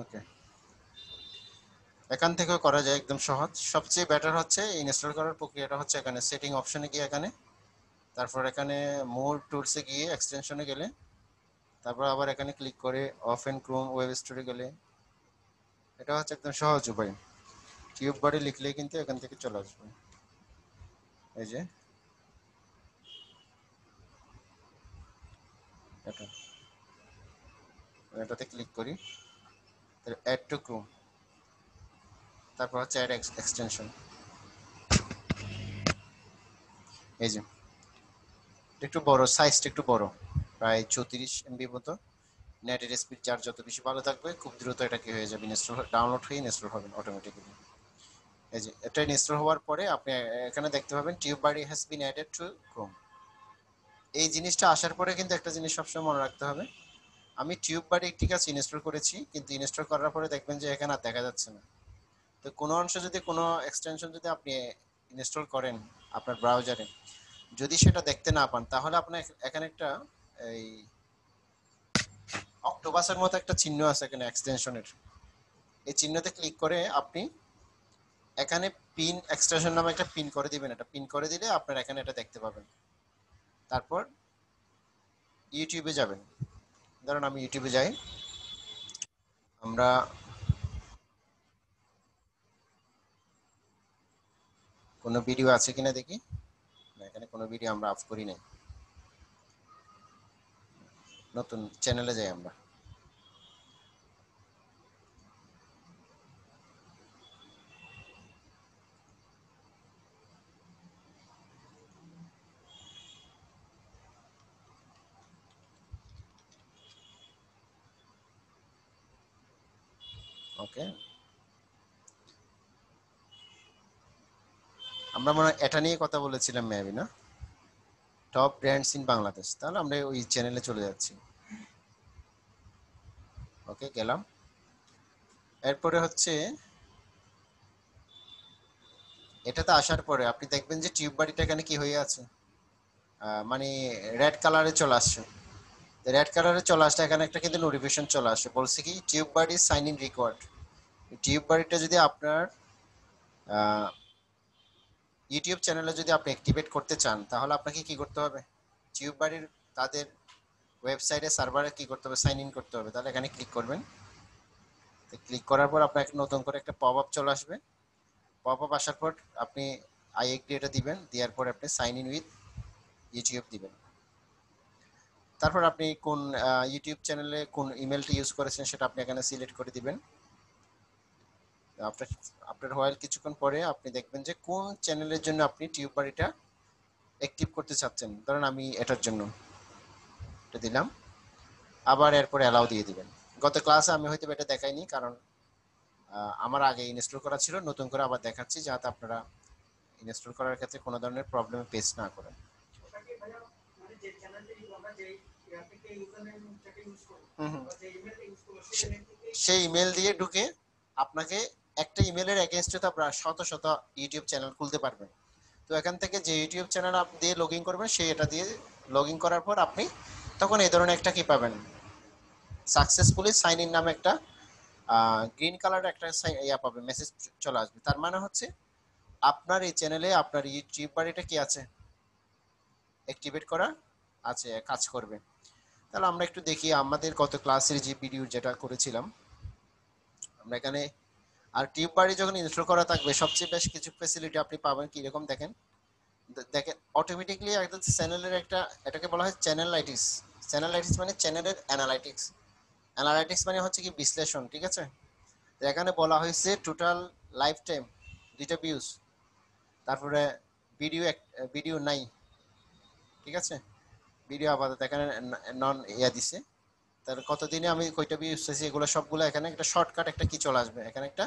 Okay এখান থেকে করা যায় একদম সহজ সবচেয়ে বেটার হচ্ছে ইনস্টল করার প্রক্রিয়াটা হচ্ছে এখানে সেটিং অপশনে গিয়ে এখানে তারপর এখানে মোর টুলসে গিয়ে এক্সটেনশনে গেলে তারপর আবার এখানে ক্লিক করে ওপেন ক্রোম ওয়েব স্টোরে গেলে এটা হচ্ছে একদম সহজ উপায় টিউববডি লিখলে কিন্তু এখান থেকে চলে আসবে এই যে এটা এটাতে ক্লিক করি তাহলে অ্যাড টু ক্রোম তারপর হচ্ছে অ্যাড এক্সটেনশন এই যে একটু বড় সাইজটা একটু বড় প্রায় 34 এমবি মতো নেটের স্পিড চার্জ যত বেশি ভালো থাকবে খুব দ্রুত এটা কি হয়ে যাবে ইনস্টল ডাউনলোড হয়ে ইনস্টল হবে অটোমেটিক্যালি এই যে এটা ইনস্টল হওয়ার পরে আপনি এখানে দেখতে পাবেন Tubebuddy has been added to Chrome এই জিনিসটা আসার পরে কিন্তু একটা জিনিস সবসময় মনে রাখতে হবে আমি Tubebuddy ঠিক আছে ইনস্টল করেছি কিন্তু ইনস্টল করার পরে দেখবেন যে এখানে আর দেখা যাচ্ছে না তো কোনো অংশ যদি কোনো এক্সটেনশন যদি আপনি ইনস্টল করেন আপনার ব্রাউজারে যদি সেটা দেখতে না পান তাহলে আপনি এখানে একটা এই অক্টোপাসের মতো একটা চিহ্ন আছে এখানে এক্সটেনশনের এই চিহ্নতে ক্লিক করে আপনি এখানে পিন এক্সটেনশন নামে একটা পিন করে দিবেন এটা পিন করে দিলে আপনারা এখানে এটা দেখতে পাবেন তারপর ইউটিউবে যাবেন ধরুন আমি ইউটিউবে যাই আমরা কোনো ভিডিও আছে কিনা দেখি না এখানে কোনো ভিডিও আমরা আপ করি নাই নতুন চ্যানেলে যাই আমরা ওকে আমরা মনে এটা নিয়ে কথা বলেছিলাম মেবি না টপ ব্র্যান্ডস ইন বাংলাদেশ তাহলে আমরা ওই চ্যানেলে চলে যাচ্ছি ওকে গেলাম এরপরে হচ্ছে এটাতে আসার পরে আপনি দেখবেন যে Tubebuddy এখানে কি হয়ে আছে মানে রেড কালারে চলে আসছে রেড কালারে চলে আসলে এখানে একটা কিন্তু নোটিফিকেশন চলে আসে বলছে কি Tubebuddy sign in required Tubebuddy যদি আপনার ইউটিউব চ্যানেলে যদি আপনি অ্যাক্টিভেট করতে চান তাহলে আপনাকে কি করতে হবে Tubebuddy তাদের ওয়েবসাইটে সার্ভারে কি করতে হবে সাইন ইন করতে হবে তাহলে এখানে ক্লিক করবেন তো ক্লিক করার পর আপনার একটা নতুন করে একটা পপআপ চলে আসবে পপআপ আসার পর আপনি আই এগ্রি এটা দিবেন দেওয়ার পর আপনি সাইন ইন উইথ ইউটিউব দিবেন তারপর আপনি কোন ইউটিউব চ্যানেলে কোন ইমেলটি ইউজ করেছেন সেটা আপনি এখানে সিলেক্ট করে দিবেন আপনার আপনার হোয়াইল কিছুক্ষণ পরে আপনি দেখবেন যে কোন চ্যানেলের জন্য আপনি Tubebuddyটা অ্যাক্টিভ করতে চাচ্ছেন ধরুন আমি এটার জন্য এটা দিলাম আবার এরপর অ্যালাউ দিয়ে দিবেন গত ক্লাসে আমি হয়তো এটা দেখাইনি কারণ আমার আগে ইনস্টল করা ছিল নতুন করে আবার দেখাচ্ছি যাতে আপনারা ইনস্টল করার ক্ষেত্রে কোনো ধরনের প্রবলেমে ফেস না করেন সেই ইমেল দিয়ে ঢুকে আপনাকে একটা ইমেলের এগেইনস্টে তো আপনারা শত শত ইউটিউব চ্যানেল খুলতে পারবেন তো এখান থেকে যে ইউটিউব চ্যানেল আপনি দিয়ে লগইন করবেন সেই এটা দিয়ে লগইন করার পর আপনি তখন এই ধরনের একটা কি পাবেন সাকসেসফুলি সাইন ইন নামে একটা গ্রিন কালারের একটা ইয়া পাবে মেসেজ চলে আসবে তার মানে হচ্ছে আপনার এই চ্যানেলে আপনার Tubebuddyটা কি আছে অ্যাক্টিভেট করা আছে কাজ করবে তাহলে আমরা একটু দেখি আমাদের গত ক্লাসের যে ভিডিও যেটা করেছিলাম আমরা এখানে আর Tubebuddy যখন ইনস্টল করা থাকবে সবচেয়ে বেশ কিছু ফ্যাসিলিটি আপনি পাবেন কি রকম দেখেন দেখেন অটোমেটিক্যালি একটা চ্যানেলের একটা এটাকে বলা হয় চ্যানেলাইটিক্স মানে চ্যানেলের অ্যানালাইটিক্স মানে হচ্ছে কি বিশ্লেষণ ঠিক আছে এখানে বলা হয়েছে total life time data views তারপরে ভিডিও নাই ঠিক আছে ভিডিও আপাতত এখানে নন ইয়া দিছে তার কতদিনে আমি কয়টা ভিউ এসেছে এগুলো সবগুলো এখানে একটা শর্টকাট একটা কি চলে আসবে এখানে একটা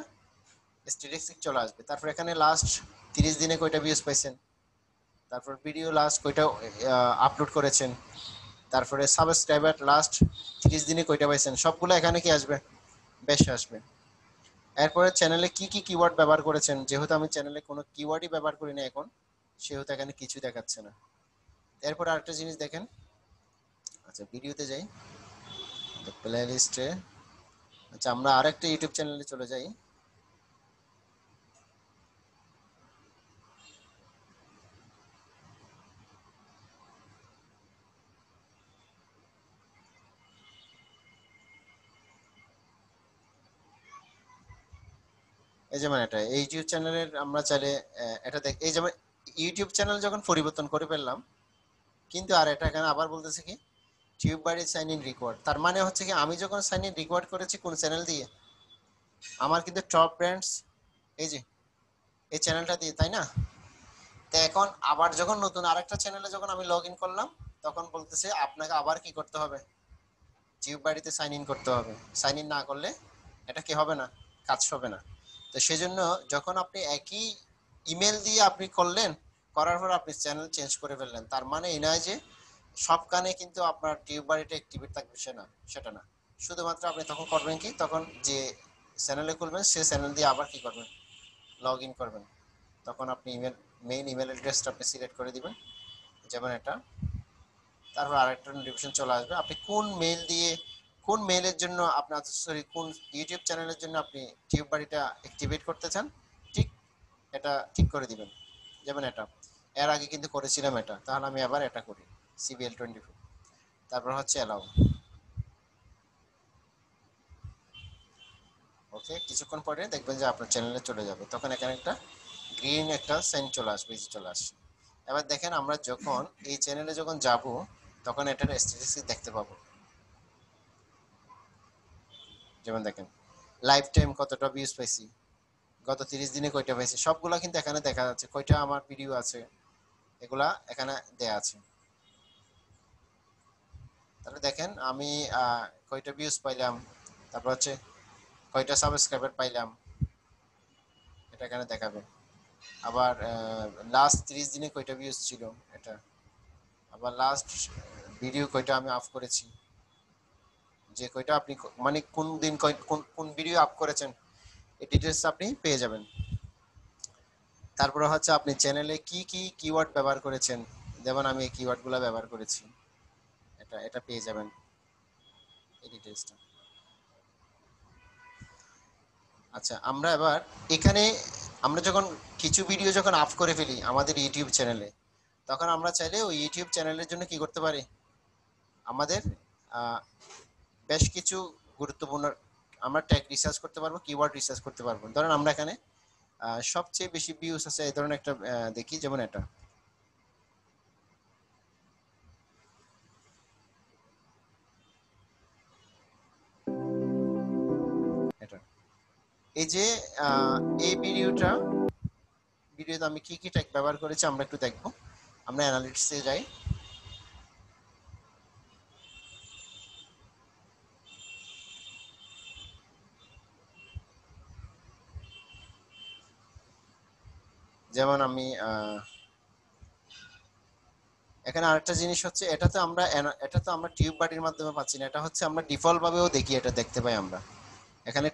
স্ট্যাটিস্টিক চলে আসবে তারপর এখানে লাস্ট 30 দিনে কয়টা ভিউজ পাইছেন তারপর ভিডিও লাস্ট কয়টা আপলোড করেছেন তারপরে সাবস্ক্রাইবার লাস্ট 30 দিনে কয়টা পাইছেন সবগুলো এখানে কি আসবে বেশ আসবে এরপর চ্যানেলে কি কি কিওয়ার্ড ব্যবহার করেছেন যেহেতু আমি চ্যানেলে কোনো কিওয়ার্ডই ব্যবহার করি না এখন সেহেতু এখানে কিছু দেখাচ্ছে না এরপর আরেকটা জিনিস দেখেন আচ্ছা ভিডিওতে যাই প্লেলিস্টে আচ্ছা আমরা আরেকটা ইউটিউব চ্যানেলে চলে যাই। এই যেমন এটা এই ইউটিউব চ্যানেলের আমরা চাইলে এটা দেখ এই যেমন ইউটিউব চ্যানেল যখন পরিবর্তন করে ফেললাম কিন্তু আর এটা এখানে আবার বলতেছে কি টিউববাডি সাইন ইন রিকোয়ার্ড। তার মানে হচ্ছে কি আমি যখন সাইন ইন রিকোয়ার্ড করেছি কোন চ্যানেল দিয়ে আমার কিন্তু টপ ব্র্যান্ডস এই যে এই চ্যানেলটা দিয়ে, তাই না? তো এখন আবার যখন নতুন আরেকটা চ্যানেলে যখন আমি লগ ইন করলাম তখন বলতেছে আপনাকে আবার কি করতে হবে টিউববাডিতে সাইন ইন করতে হবে। সাইন ইন না করলে এটা কি হবে না, কাজ হবে না। তো সেজন্য যখন আপনি একই ইমেল দিয়ে আপনি করলেন করার পর আপনি চ্যানেল চেঞ্জ করে ফেললেন তার মানে এই নয় যে সবখানে কিন্তু আপনার টিউববাডিটা অ্যাক্টিভেট থাকবে, সেটা না। শুধুমাত্র আপনি তখন করবেন কি তখন যে চ্যানেলে খুলবেন সে চ্যানেল দিয়ে আবার কি করবেন লগ ইন করবেন। তখন আপনি ইমেল মেইন ইমেল অ্যাড্রেসটা আপনি সিলেক্ট করে দিবেন যেমন এটা, তারপর আরেকটা নোটিফিকেশন চলে আসবে আপনি কোন মেইল দিয়ে কোন মেইলের জন্য আপনার সরি কোন ইউটিউব চ্যানেলের জন্য আপনি টিউববাডিটা অ্যাক্টিভেট করতে চান ঠিক এটা ঠিক করে দিবেন। যেমন এটা এর আগে কিন্তু করেছিলাম এটা, তাহলে আমি আবার এটা করি CBL 24 তারপর হচ্ছে অ্যালাউ। ওকে কিছুক্ষণ পরে দেখবেন যে আপনার চ্যানেলে চলে যাবে তখন এখানে একটা গ্রিন একটা সাইন চলে আসবে চলে আসবে। এবার দেখেন আমরা যখন এই চ্যানেলে যখন যাব তখন এটার স্ট্যাটাসটি দেখতে পাবো। যেমন দেখেন লাইফ টাইম কতটা ভিউজ পাইছি, গত 30 দিনে কয়টা পাইছি, সবগুলা কিন্তু এখানে দেখা যাচ্ছে, কয়টা আমার ভিডিও আছে এগুলা এখানে দেয়া আছে। তাহলে দেখেন আমি কয়টা ভিউজ পাইলাম, তারপর হচ্ছে কয়টা সাবস্ক্রাইবার পাইলাম এটা এখানে দেখাবে। আবার লাস্ট 30 দিনে কয়টা ভিউজ ছিল এটা, আবার লাস্ট ভিডিও কয়টা আমি আপ করেছি, যে কয়টা আপনি মানে কোন দিন কোন কোন ভিডিও আপ করেছেন এই ডিটেলস আপনি পেয়ে যাবেন। তারপরে হচ্ছে আপনি চ্যানেলে কি কি কিওয়ার্ড ব্যবহার করেছেন, যেমন আমি এই কিওয়ার্ডগুলো ব্যবহার করেছি এটা এটা পেয়ে যাবেন এই ডিটেলসটা। আচ্ছা আমরা এবার এখানে আমরা যখন কিছু ভিডিও যখন আপ করে ফেলি আমাদের ইউটিউব চ্যানেলে তখন আমরা চাইলে ওই ইউটিউব চ্যানেলের জন্য কি করতে পারি আমাদের বেশ কিছু গুরুত্বপূর্ণ আমরা ট্যাগ রিসার্চ করতে পারবো, কিওয়ার্ড রিসার্চ করতে পারবো। ধরেন আমরা এখানে সবচেয়ে বেশি ভিউজ আছে এই ধরনের একটা দেখি যেমন এটা, এই যে এই ভিডিওতে আমি কি কি ট্যাগ ব্যবহার করেছি আমরা একটু দেখবো। আমরা অ্যানালিটিক্সে যাই, যেমন আমি এখানে আরেকটা জিনিস হচ্ছে এটা তো আমরা টিউববাডির মাধ্যমে পাচ্ছি না, এটা হচ্ছে আমরা ডিফল্ট ভাবেও দেখি এটা দেখতে পাই আমরা। এখানে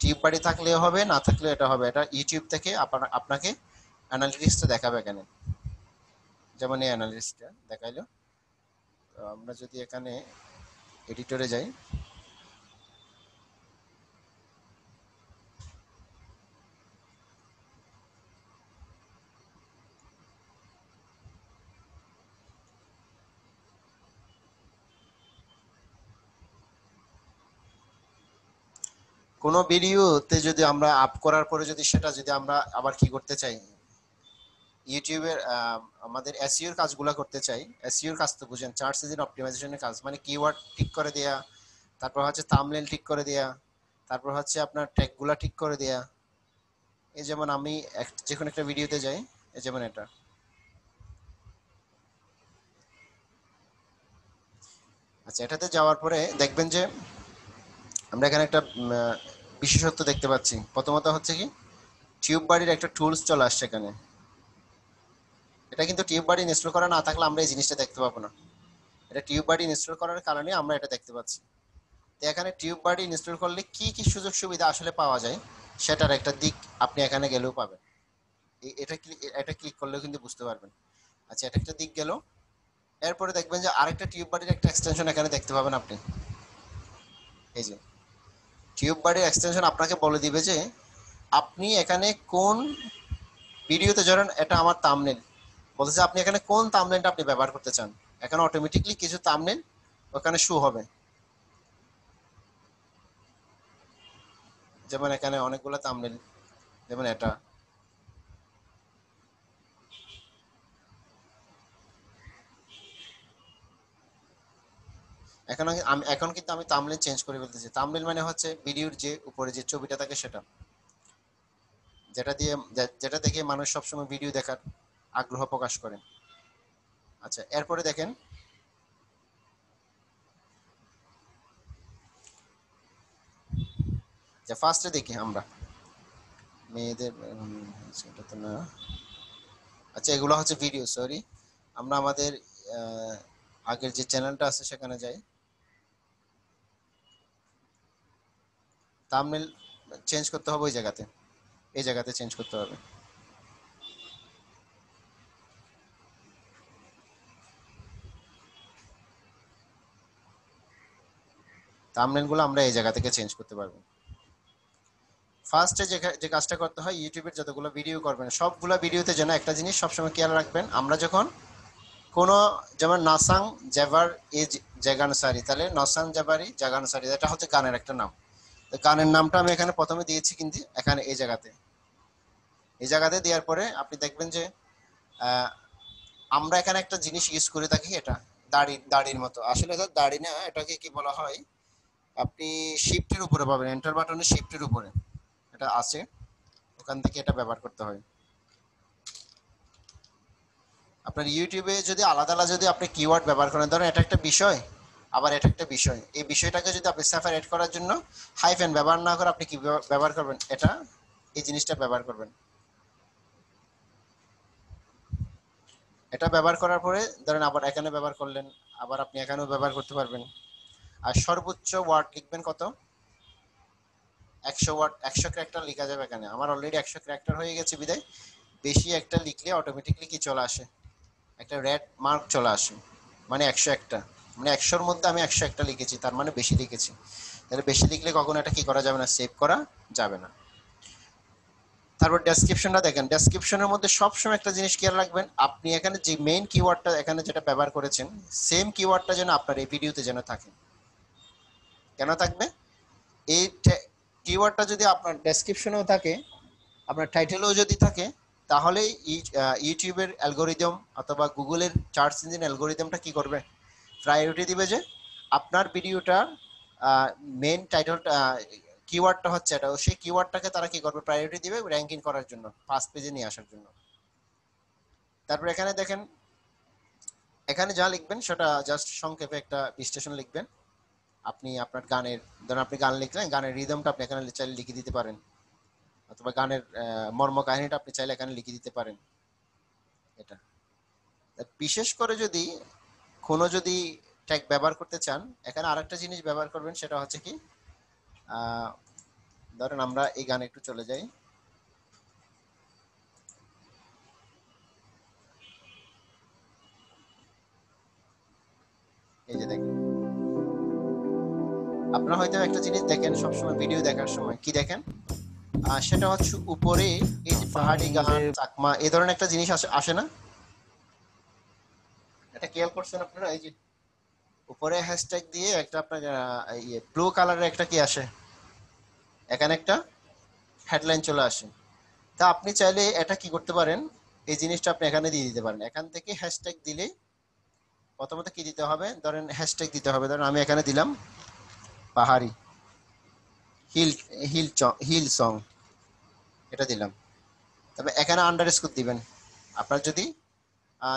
টিউববাডি থাকলেও হবে না থাকলেও এটা হবে, এটা ইউটিউব থেকে আপনাকে অ্যানালিটিক্সটা দেখাবে এখানে। যেমন এই অ্যানালিটিক্সটা দেখাইলো, তো আমরা যদি এখানে এডিটরে যাই কোনো ভিডিওতে যদি আমরা আপ করার পরে যদি সেটা যদি আমরা আবার কি করতে চাই ইউটিউবের আমাদের এসইওর কাজগুলো করতে চাই, এসইওর কাজ তো বুঝেন সার্চ ইঞ্জিন অপটিমাইজেশনের কাজ মানে কিওয়ার্ড ঠিক করে দেয়া, তারপর হচ্ছে থাম্বনেল ঠিক করে দেয়া, তারপর হচ্ছে আপনার ট্যাগগুলো ঠিক করে দেয়া। এই যেমন আমি যে কোনো একটা ভিডিওতে যাই এই যেমন এটা, আচ্ছা এটাতে যাওয়ার পরে দেখবেন যে আমরা এখানে একটা বিশেষত্ব দেখতে পাচ্ছি। প্রথমত হচ্ছে কি টিউববাডির একটা টুলস চলে আসছে এখানে, এটা কিন্তু টিউববাডি ইনস্টল করা না থাকলে আমরা এই জিনিসটা দেখতে পাবো না, এটা টিউববাডি ইনস্টল করার কারণে আমরা এটা দেখতে পাচ্ছি। তো এখানে টিউববাডি ইনস্টল করলে কি কি সুযোগ সুবিধা আসলে পাওয়া যায় সেটার একটা দিক আপনি এখানে গেলেও পাবেন, এটা ক্লিক করলেও কিন্তু বুঝতে পারবেন। আচ্ছা এটা একটা দিক গেল, এরপরে দেখবেন যে আরেকটা টিউববাডির একটা এক্সটেনশন এখানে দেখতে পাবেন আপনি, এই যে টিউববাডি এক্সটেনশন আপনাকে বলে দিবে যে আপনি এখানে কোন ভিডিওতে ধরেন এটা আমার থাম্বনেল বলছে আপনি এখানে কোন থাম্বনেলটা আপনি ব্যবহার করতে চান এখানে অটোমেটিক্যালি কিছু থাম্বনেল ওখানে শো হবে যেমন এখানে অনেকগুলা থাম্বনেল যেমন এটা এখন এখন কিন্তু আমি থাম্বনেল চেঞ্জ করে বলতেছি থাম্বনেল মানে হচ্ছে ভিডিওর যে উপরে যে ছবিটা থাকে সেটা যেটা দিয়ে যেটা থেকে মানুষ সব সময় ভিডিও দেখার আগ্রহ প্রকাশ করে আচ্ছা এরপরে দেখেন যে ফার্স্টে দেখি আমরা মেয়েদের সেটা তো না আচ্ছা এগুলো হচ্ছে ভিডিও সরি আমরা আমাদের আগের যে চ্যানেলটা আছে সেখানে যাই থাম্বনেল চেঞ্জ করতে হবে ওই জায়গাতে এই জায়গাতে চেঞ্জ করতে হবে থাম্বনেলগুলো আমরা এই জায়গা থেকে চেঞ্জ করতে পারবো ফার্স্টে যে কাজটা করতে হয় ইউটিউবের যতগুলো ভিডিও করবেন সবগুলা ভিডিওতে যেন একটা জিনিস সব সময় খেয়াল রাখবেন আমরা যখন কোনো যেমন নাসাং জাভার এই জাগানসারি তাহলে নাসাং জাভারি জাগানসারি এটা হচ্ছে গানের একটা নাম তো গানের নামটা আমি এখানে প্রথমে দিয়েছি কিন্তু এখানে এই জায়গাতে দেওয়ার পরে আপনি দেখবেন যে আমরা এখানে একটা জিনিস ইউজ করে থাকি এটা দাড়ির মতো আসলে এটা দাড়ি না এটাকে কি বলা হয় আপনি শিফটের উপরে পাবেন এন্টার বাটনে শিফটের উপরে এটা আছে ওখান থেকে এটা ব্যবহার করতে হয় আপনার ইউটিউবে যদি আলাদা যদি আপনি কিওয়ার্ড ব্যবহার করেন ধরেন এটা একটা বিষয় আবার এটা একটা বিষয় এই বিষয়টাকে যদি আপনি সেপারেট করার জন্য হাইফেন ব্যবহার না করে আপনি কি ব্যবহার করবেন এটা এই জিনিসটা ব্যবহার করবেন এটা ব্যবহার করার পরে ধরেন আবার এখানে ব্যবহার করলেন আবার আপনি এখানেও ব্যবহার করতে পারবেন আর সর্বোচ্চ ওয়ার্ড লিখবেন কত 100 ওয়ার্ড 100 ক্যারেক্টার লেখা যাবে এখানে আমার অলরেডি 100 ক্যারেক্টার হয়ে গেছে বিদায় বেশি একটা লিখলে অটোমেটিক্যালি কি চলে আসে একটা রেড মার্ক চলে আসে মানে 101টা মানে 100 এর মধ্যে আমি 101টা লিখেছি তার মানে বেশি লিখেছি তাহলে বেশি লিখলে কখনো এটা কি করা যাবে না সেভ করা যাবে না তারপর ডেসক্রিপশনটা দেখেন ডেসক্রিপশনের মধ্যে সব সময় একটা জিনিস খেয়াল রাখবেন আপনি এখানে যে মেইন কিওয়ার্ডটা এখানে যেটা ব্যবহার করেছেন সেম কিওয়ার্ডটা যেন আপনার এই ভিডিওতে যেন থাকে কেন থাকবে এই কিওয়ার্ডটা যদি আপনার ডেসক্রিপশনেও থাকে আপনার টাইটেলেও যদি থাকে তাহলে ইউটিউবের অ্যালগরিদম অথবা গুগলের সার্চ ইঞ্জিন অ্যালগরিদমটা কি করবে প্রায়োরিটি দিবে যে আপনার ভিডিওটা মেইন টাইটেলটা কিওয়ার্ডটা হচ্ছে এটা সেই কিওয়ার্ডটাকে তারা কি করবে প্রায়োরিটি দিবে র‍্যাঙ্কিং করার জন্য ফার্স্ট পেজে নিয়ে আসার জন্য তারপর এখানে দেখেন এখানে যা লিখবেন সেটা জাস্ট সংক্ষেপে একটা বিশ্লেষণ লিখবেন আপনি আপনার গানের ধরুন আপনি গান লিখলেন গানের রিদমটা আপনি এখানে চাইলে লিখে দিতে পারেন অথবা গানের মর্ম কাহিনীটা আপনি চাইলে এখানে লিখে দিতে পারেন এটা বিশেষ করে যদি কোনো যদি ট্যাগ ব্যবহার করতে চান এখানে আরেকটা জিনিস ব্যবহার করবেন সেটা হচ্ছে কি ধরুন আমরা এই গানে একটু চলে যাই এই যে দেখেন আপনারা হয়তো একটা জিনিস দেখেন সব সময় ভিডিও দেখার সময় কি দেখেন সেটা হচ্ছে উপরে এই যে পাহাড়ি গান চাকমা এই ধরনের একটা জিনিস আসে না এটা খেয়াল করছেন আপনারা এই যে উপরে হ্যাশট্যাগ দিয়ে একটা আপনার ব্লু কালারের একটা কি আসে এখানে একটা হেডলাইন চলে আসে তা আপনি চাইলে এটা কি করতে পারেন এই জিনিসটা আপনি এখানে দিয়ে দিতে পারেন এখান থেকে হ্যাশট্যাগ দিলে প্রথমত কি দিতে হবে ধরেন হ্যাশট্যাগ দিতে হবে ধরেন আমি এখানে দিলাম পাহাড়ি হিল সং এটা দিলাম তবে এখানে আন্ডারস্কোর দিবেন আপনার যদি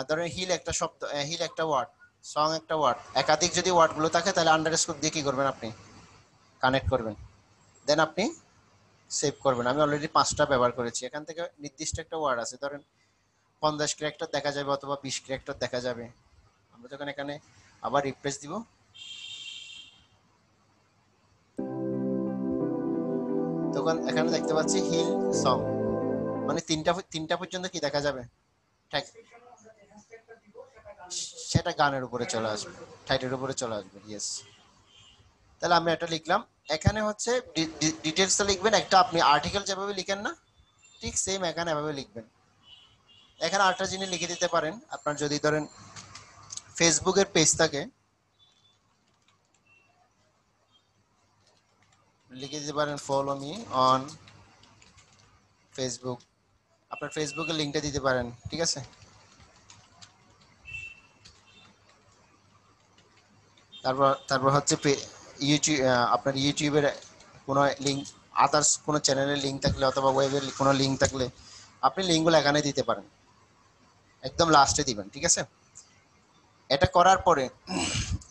ধরেন হিল একটা শব্দ হিল একটা ওয়ার্ড সং একটা ওয়ার্ড একাধিক যদি ওয়ার্ডগুলো থাকে তাহলে আন্ডারস্কোর দিয়ে কি করবেন আপনি কানেক্ট করবেন দেন আপনি সেভ করবেন আমি অলরেডি 5টা ব্যবহার করেছি এখান থেকে নির্দিষ্ট একটা ওয়ার্ড আছে ধরেন 50 ক্যারেক্টার দেখা যাবে অথবা 20 ক্যারেক্টার দেখা যাবে আমরা যখন এখানে আবার রিফ্রেশ দিব তখন এখানে দেখতে পাচ্ছি হিল সং মানে তিনটা পর্যন্ত কি দেখা যাবে ঠিক সেটা গানের উপরে চলে আসবে টাইটেলের উপরে চলে আসবে ইয়েস তাহলে আমরা এটা লিখলাম এখানে হচ্ছে ডিটেইলসটা লিখবেন একটা আপনি আর্টিকেল যেভাবে লিখেন না ঠিক সেম এখানে এভাবে লিখবেন এখানে আরেকটা জিনিস লিখে দিতে পারেন আপনার যদি ধরেন ফেসবুকের পেজ থাকে লিখে দিতে পারেন ফলো মি অন ফেসবুক আপনার ফেসবুকের লিংকটা দিতে পারেন ঠিক আছে তারপর তারপর হচ্ছে ইউটিউব আপনার ইউটিউবের কোনো লিংক আদার্স কোনো চ্যানেলের লিংক থাকলে অথবা ওয়েবের কোনো লিংক থাকলে আপনি লিংকগুলো এখানে দিতে পারেন একদম লাস্টে দিবেন ঠিক আছে এটা করার পরে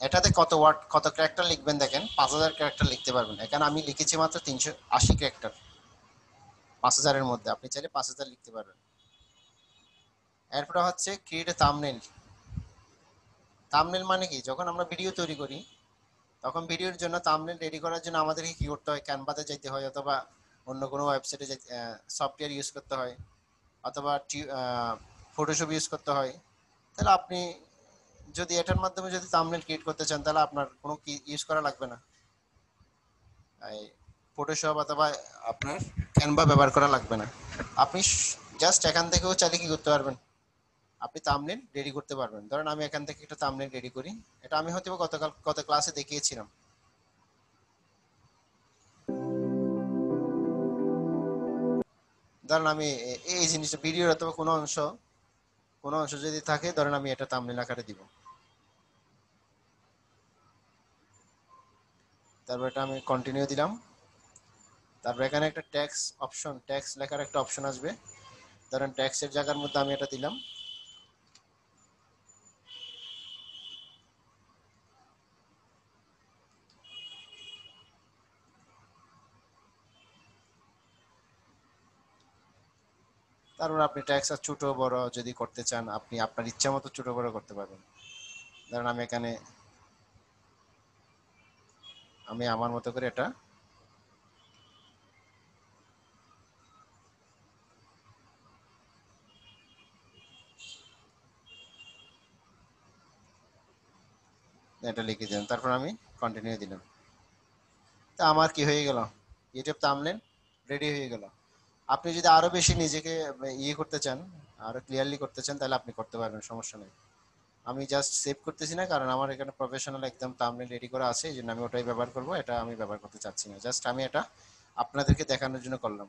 এটাতে কত ওয়ার্ড কত ক্যারেক্টার লিখবেন দেখেন 5000 ক্যারেক্টার লিখতে পারবেন এখানে আমি লিখেছি মাত্র 380 ক্যারেক্টার 5000 এর মধ্যে আপনি চাইলে 5000 লিখতে পারবেন এরপর হচ্ছে ক্রিয়েট থাম্বনেল থাম্বনেল মানে কি যখন আমরা ভিডিও তৈরি করি তখন ভিডিওর জন্য থাম্বনেল রেডি করার জন্য আমাদেরকে কি করতে হয় ক্যানভাতে যেতে হয় অথবা অন্য কোনো ওয়েবসাইটে সফটওয়্যার ইউজ করতে হয় অথবা ফটোশপ ইউজ করতে হয় তাহলে আপনি যদি এটার মাধ্যমে যদি থাম্বনেল ক্রিয়েট করতে চান তাহলে আপনার কোনো কি ইউজ করা লাগবে না এই ফটোশপ অথবা আপনার ক্যানভা ব্যবহার করা লাগবে না আপনি জাস্ট এখান থেকেও চাইলে কি করতে পারবেন আপনি থাম্বনেল রেডি করতে পারবেন ধরেন আমি এখান থেকে একটা থাম্বনেল রেডি করি এটা আমি হয়তো গতকাল গত ক্লাসে দেখিয়েছিলাম ধরেন আমি এই জিনিসটা ভিডিওর অথবা কোনো অংশ যদি থাকে ধরেন আমি এটা থাম্বনেল আকারে দিব তারপর এটা আমি কন্টিনিউ দিলাম তারপর এখানে একটা টেক্সট অপশন টেক্সট লেখার একটা অপশন আসবে ধরেন টেক্সটের জায়গার মধ্যে আমি এটা দিলাম তারপর আপনি ট্যাক্স আর ছোট বড় যদি করতে চান আপনি আপনার ইচ্ছা মতো ছোট বড় করতে পারবেন ধরুন আমি এখানে আমি আমার মতো করে এটা এটা লিখে দিলাম তারপর আমি কন্টিনিউ দিলাম তা আমার কি হয়ে গেল ইউটিউব থাম্বনেল রেডি হয়ে গেল আপনি যদি আরো বেশি নিজেকে ইয়ে করতে চান আরো ক্লিয়ারলি করতে চান তাহলে আপনি করতে পারবেন সমস্যা নেই আমি জাস্ট সেভ করতেছি না কারণ আমার এখানে প্রফেশনাল একদম থাম্বনেল রেডি করা আছে এইজন্য আমি ওটাই ব্যবহার করব এটা আমি ব্যবহার করতে চাচ্ছি না জাস্ট আমি এটা আপনাদেরকে দেখানোর জন্য করলাম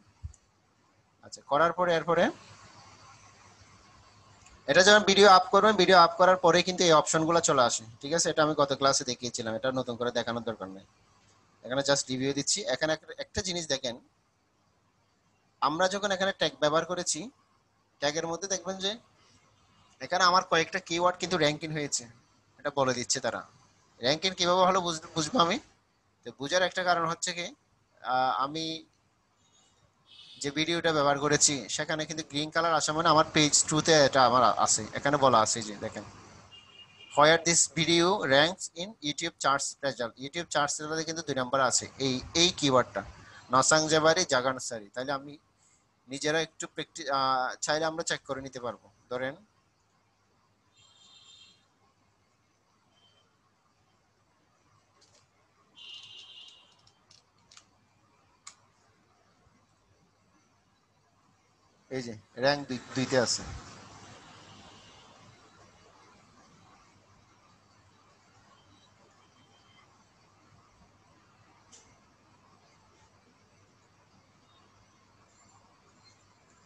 আচ্ছা করার পরে এরপরে এটা যখন ভিডিও আপ করবেন ভিডিও আপ করার পরে কিন্তু এই অপশনগুলো চলে আসে ঠিক আছে এটা আমি গত ক্লাসে দেখিয়েছিলাম এটা নতুন করে দেখানোর দরকার নেই এখানে জাস্ট রিভিউ দিচ্ছি এখানে একটা জিনিস দেখেন আমরা যখন এখানে ট্যাগ ব্যবহার করেছি ট্যাগের মধ্যে দেখবেন যে এখানে আমার কয়েকটা কিওয়ার্ড কিন্তু র‍্যাঙ্কিং হয়েছে এটা বলে দিচ্ছে তারা র‍্যাঙ্কিং কিভাবে হলো বুঝব আমি তো বুঝার একটা কারণ হচ্ছে কি আমি যে ভিডিওটা ব্যবহার করেছি সেখানে কিন্তু গ্রিন কালার আসে মানে আমার পেজ 2 তে এটা আমার আছে এখানে বলা আছে যে দেখেন where this video ranks in YouTube charts result YouTube charts রেজাল্টে কিন্তু 2 নাম্বার আছে এই কিওয়ার্ডটা নসাং জেবারি জাগান সারি তাহলে আমি নিজেরা একটু প্র্যাকটিস চাইলে আমরা চেক করে নিতে পারবো ধরেন এই যে র‍্যাঙ্ক 2 তে আছে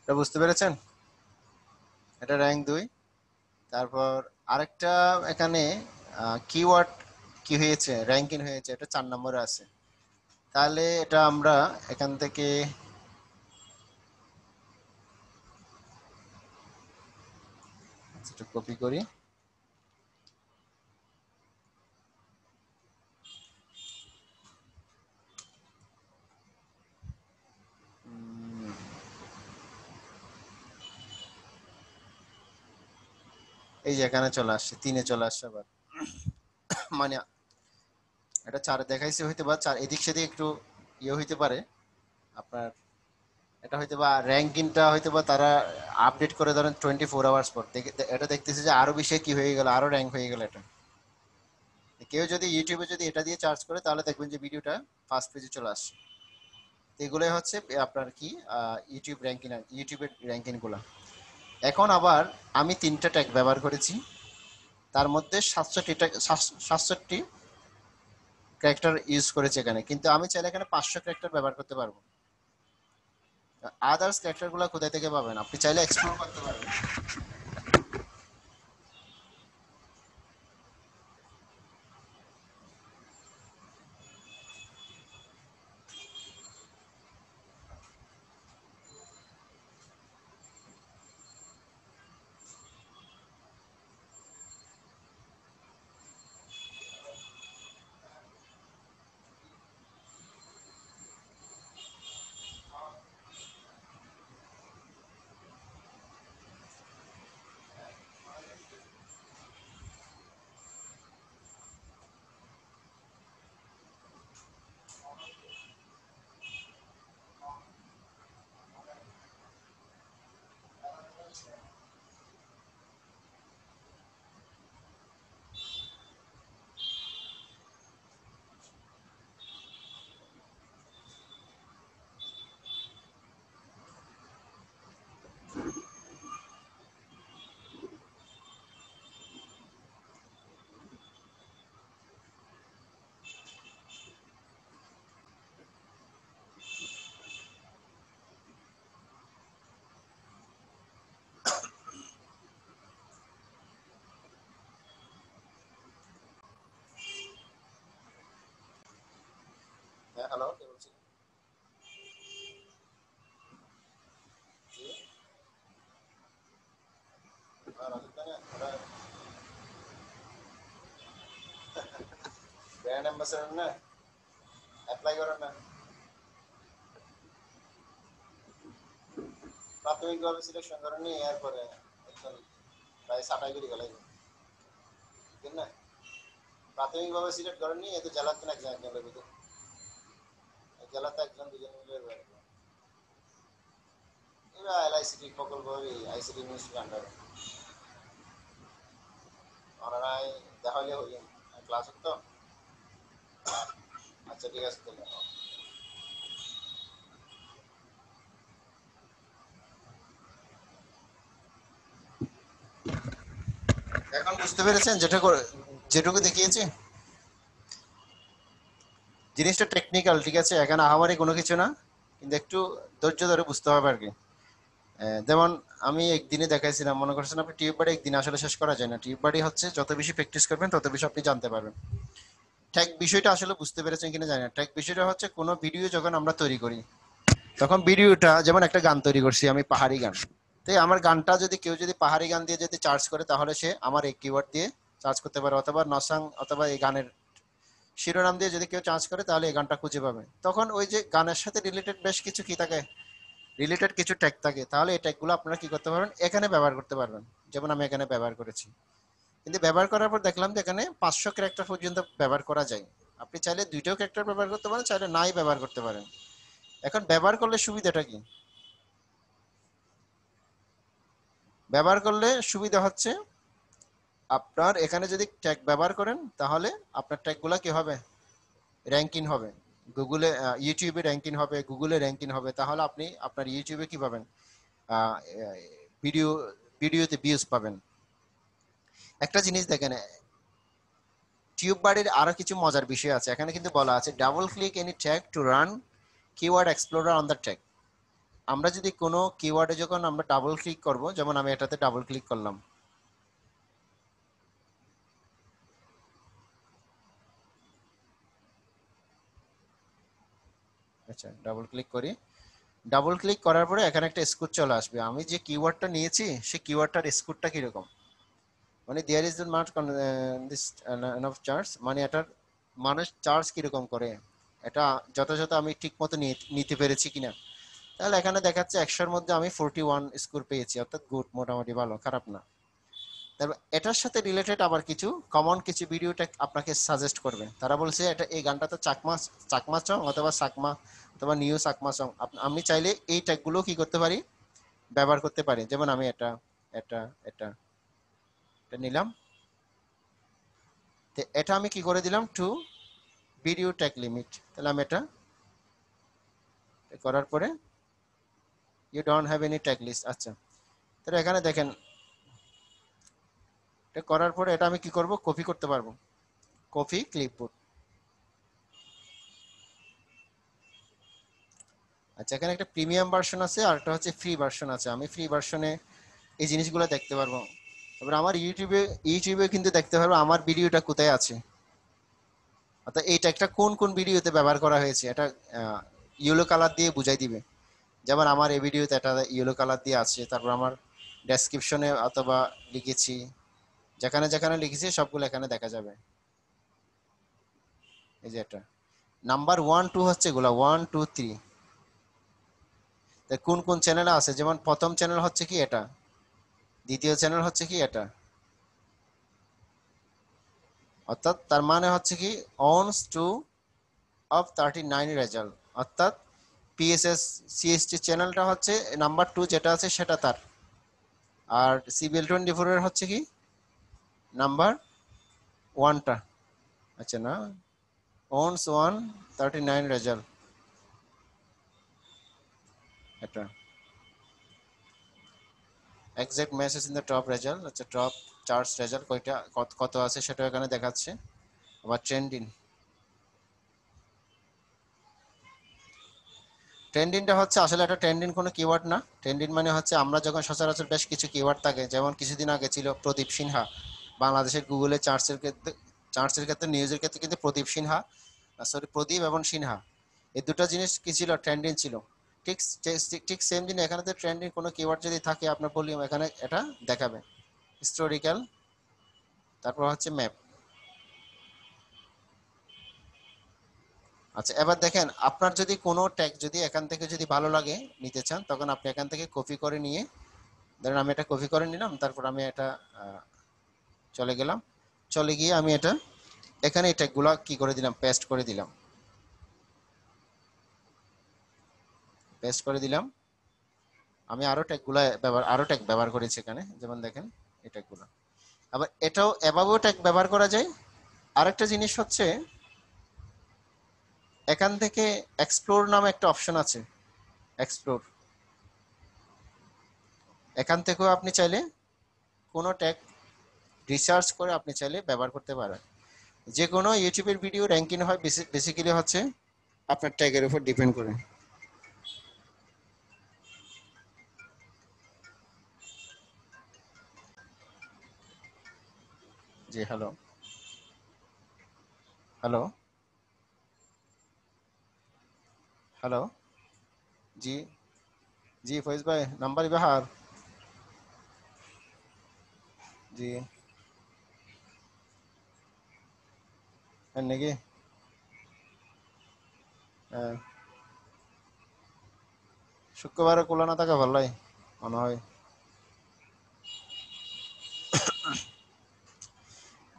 এটা বুঝতে পেরেছেন এটা র‍্যাঙ্ক 2 তারপর আরেকটা এখানে কিওয়ার্ড কি হয়েছে র‍্যাঙ্কিং হয়েছে এটা 4 নম্বরে আছে তাহলে এটা আমরা এখান থেকে এটা কপি করি এই যে এখানে চলে আসছে 3 এ চলে আসছে আবার মানে এটা 4 এ দেখাইছে হইতে বা 4 এদিক সেদিক একটু ইয়ে হইতে পারে আপনার এটা হইতে বা র‍্যাঙ্কিংটা হইতে বা তারা আপডেট করে ধরেন 24 আওয়ার্স পর এটা দেখতেছি যে আরো বেশি কি হয়ে গেল আরো র‍্যাঙ্ক হয়ে গেল এটা কেউ যদি ইউটিউবে যদি এটা দিয়ে সার্চ করে তাহলে দেখবেন যে ভিডিওটা ফার্স্ট পেজে চলে আসছে। তো এগুলাই হচ্ছে আপনার কি ইউটিউব র‍্যাঙ্কিং, ইউটিউবের র‍্যাঙ্কিংগুলো। এখন আবার আমি তিনটা ট্যাগ ব্যবহার করেছি, তার মধ্যে ৬৭ ক্যারেক্টার ইউজ করেছে এখানে, কিন্তু আমি চাইলে এখানে ৫০০ ক্যারেক্টার ব্যবহার করতে পারবো। আদার্স ক্যারেক্টারগুলো কোথায় থেকে পাবেন আপনি চাইলে এক্সপ্লোর করতে পারবেন। হ্যালো কে বলছেন? জি আর আপনারা ব্র্যান্ড অ্যাম্বাসেডর না অ্যাপ্লাই করেন না, প্রাথমিকভাবে সিলেকশন করেন নি, এরপরে একদম প্রায় ২৭ করে গেল ঠিক না, প্রাথমিকভাবে সিলেক্ট করেন নি, এত জ্বালাতন এক জায়গা গেল বুঝো জেলাতে একজন দুজন মিলে এবার LICT প্রকল্প ICT নিউজ আন্ডার অনারায় দেখা হলে হই ক্লাস তো। আচ্ছা ঠিক আছে তাহলে এখন বুঝতে পেরেছেন যেটা যেটুকু দেখিয়েছি জিনিসটা টেকনিক্যাল, ঠিক আছে এখানে আহামারি কোনো কিছু না, কিন্তু একটু ধৈর্য ধরে বুঝতে হবে আর কি। যেমন আমি একদিনে দেখাইছিলাম, মনে করছেন আপনি টিউববাডি একদিন আসলে শেষ করা যায় না, টিউববাডি হচ্ছে যত বেশি প্র্যাকটিস করবেন তত বেশি আপনি জানতে পারবেন। ট্যাগ বিষয়টা আসলে বুঝতে পেরেছেন কিনা জানি না, ট্যাগ বিষয়টা হচ্ছে কোনো ভিডিও যখন আমরা তৈরি করি তখন ভিডিওটা, যেমন একটা গান তৈরি করছি আমি পাহাড়ি গান, তাই আমার গানটা যদি কেউ যদি পাহাড়ি গান দিয়ে যদি সার্চ করে তাহলে সে আমার এই কিওয়ার্ড দিয়ে সার্চ করতে পারে, অথবা নসাং অথবা এই গানের শিরোনাম দিয়ে যদি কেউ সার্চ করে তাহলে এই গানটা খুঁজে পাবে। তখন ওই যে গানের সাথে রিলেটেড বেশ কিছু কি থাকে, রিলেটেড কিছু ট্যাগ থাকে, তাহলে এই ট্যাগগুলো আপনারা কি করতে পারবেন এখানে ব্যবহার করতে পারবেন, যেমন আমি এখানে ব্যবহার করেছি। কিন্তু ব্যবহার করার পর দেখলাম যে এখানে ৫০০ ক্যারেক্টার পর্যন্ত ব্যবহার করা যায়, আপনি চাইলে দুইটাও ক্যারেক্টার ব্যবহার করতে পারেন, চাইলে নাই ব্যবহার করতে পারেন। এখন ব্যবহার করলে সুবিধাটা কি, ব্যবহার করলে সুবিধা হচ্ছে আপনার এখানে যদি ট্যাগ ব্যবহার করেন তাহলে আপনার ট্যাগগুলো কি হবে র্যাঙ্কিং হবে, গুগলে ইউটিউবে র্যাঙ্কিং হবে, গুগলে র্যাঙ্কিং হবে, তাহলে আপনি আপনার ইউটিউবে কি পাবেন ভিডিওতে ভিউজ পাবেন। একটা জিনিস দেখেন টিউববাডির আরো কিছু মজার বিষয় আছে, এখানে কিন্তু বলা আছে double click any tag to run keyword explorer on the tag. আমরা যদি কোনো কিওয়ার্ডে যখন আমরা ডাবল ক্লিক করব, যেমন আমি এটাতে ডাবল ক্লিক করলাম, আচ্ছা ডাবল ক্লিক করি, ডাবল ক্লিক করার পরে এখানে একটা স্কোর চলে আসবে, আমি যে কিওয়ার্ডটা নিয়েছি সেই কিওয়ার্ডটার স্কোরটা কিরকম, মানে there is not this of charge, মানে এটার মানুষ চার্জ কিরকম করে, এটা যথাযথ আমি ঠিক মতো নিতে পেরেছি কিনা। তাহলে এখানে দেখাচ্ছে ১০০-র মধ্যে আমি 41 স্কোর পেয়েছি, অর্থাৎ গুড, মোটামুটি ভালো, খারাপ না। তারপর এটার সাথে রিলেটেড আবার কিছু কমন কিছু ভিডিওটা আপনাকে সাজেস্ট করবে, তারা বলছে এটা এই গানটা তো চাকমা চং অথবা চাকমা অথবা নিউ চাকমা চং, আমি চাইলে এই ট্যাগগুলো কি করতে পারি ব্যবহার করতে পারি, যেমন আমি এটা এটা এটা এটা নিলাম, तो এটা আমি কি করে দিলাম টু ভিডিও ট্যাগ লিমিট তাহলে আমি এটা করার পরে you don't have any tag list আচ্ছা তাহলে এখানে দেখেন এটা করার পরে এটা আমি কি করব কপি করতে পারবো কপি ক্লিপবোর্ড আচ্ছা এখানে একটা প্রিমিয়াম ভার্সন আছে আর একটা হচ্ছে ফ্রি ভার্সন আছে আমি ফ্রি ভার্সনে এই জিনিসগুলো দেখতে পারবো এবার আমার ইউটিউবে কিন্তু দেখতে পারবো আমার ভিডিওটা কোথায় আছে অর্থাৎ এই ট্যাগটা কোন কোন ভিডিওতে ব্যবহার করা হয়েছে এটা ইয়েলো কালার দিয়ে বুঝাই দিবে যেমন আমার এই ভিডিওতে এটা ইয়েলো কালার দিয়ে আছে তারপর আমার ডেসক্রিপশনে অথবা লিখেছি যেখানে যেখানে লিখেছি সবগুলো এখানে দেখা যাবে এই যে এটা নাম্বার 1 2 হচ্ছে এগুলা 1 2 3 তে কোন কোন চ্যানেল আছে যেমন প্রথম চ্যানেল হচ্ছে কি এটা দ্বিতীয় চ্যানেল হচ্ছে কি এটা অর্থাৎ তার মানে হচ্ছে কি অনস টু অফ 39 রেজাল্ট অর্থাৎ পিএসএস সিএসটি চ্যানেলটা হচ্ছে নাম্বার 2 যেটা আছে সেটা তার আর সিবিএল 24 এর হচ্ছে কি নাম্বার 1 টা আচ্ছা না অনস 1 39 রেজাল্ট এটা exact message in the top result अच्छा top charts result कोई टा कतो आसे शेटो एकाने देखा अच्छे अब trending टा होता है आशा लेटा trending कोनो keyword ना trending माने होता है आम्रा जगह शशर आशर बेश किचु keyword ताके जबन किसी दिन आगे चिलो प्रदीप सिन्हा बांग्लादेश Google charts के तो news के तो कितने प्रदीप सिन्हा sorry प्रदीप एवं सिन्हा ये दुटा जिनिस किचिलो trending चिलो ঠিক ঠিক সেম দিন এখানেতে ট্রেন্ডিং কোন কিওয়ার্ড যদি থাকে আপনার ভলিউম এখানে এটা দেখাবে হিস্টোরিক্যাল তারপর হচ্ছে ম্যাপ আচ্ছা এবার দেখেন আপনার যদি কোনো ট্যাগ যদি এখান থেকে যদি ভালো লাগে নিতে চান তখন আপনি এখান থেকে কপি করে নিয়ে ধরেন আমি এটা কপি করে নিলাম তারপর আমি এটা চলে গেলাম চলে গিয়ে আমি এটা এখানে এই ট্যাগগুলো কি করে দিলাম পেস্ট করে দিলাম পেস্ট করে দিলাম আমি আরো ট্যাগগুলো ব্যবহার আরো ট্যাগ ব্যবহার করেছি এখানে যেমন দেখেন এই ট্যাগগুলো আবার এটাও এভাবেও ট্যাগ ব্যবহার করা যায় আরেকটা জিনিস হচ্ছে এখান থেকে এক্সপ্লোর নামে একটা অপশন আছে এক্সপ্লোর এখান থেকেও আপনি চাইলে কোন ট্যাগ রিসার্চ করে আপনি চাইলে ব্যবহার করতে পারেন যে কোনো ইউটিউবের ভিডিও র‍্যাঙ্কিং হয় বেসিক্যালি হচ্ছে আপনার ট্যাগের উপর ডিপেন্ড করে जी हेलो हेलो हेलो जी जी फैज भाई नंबर बाहर जी नहीं शुक्रवार खुलाना था भल मना है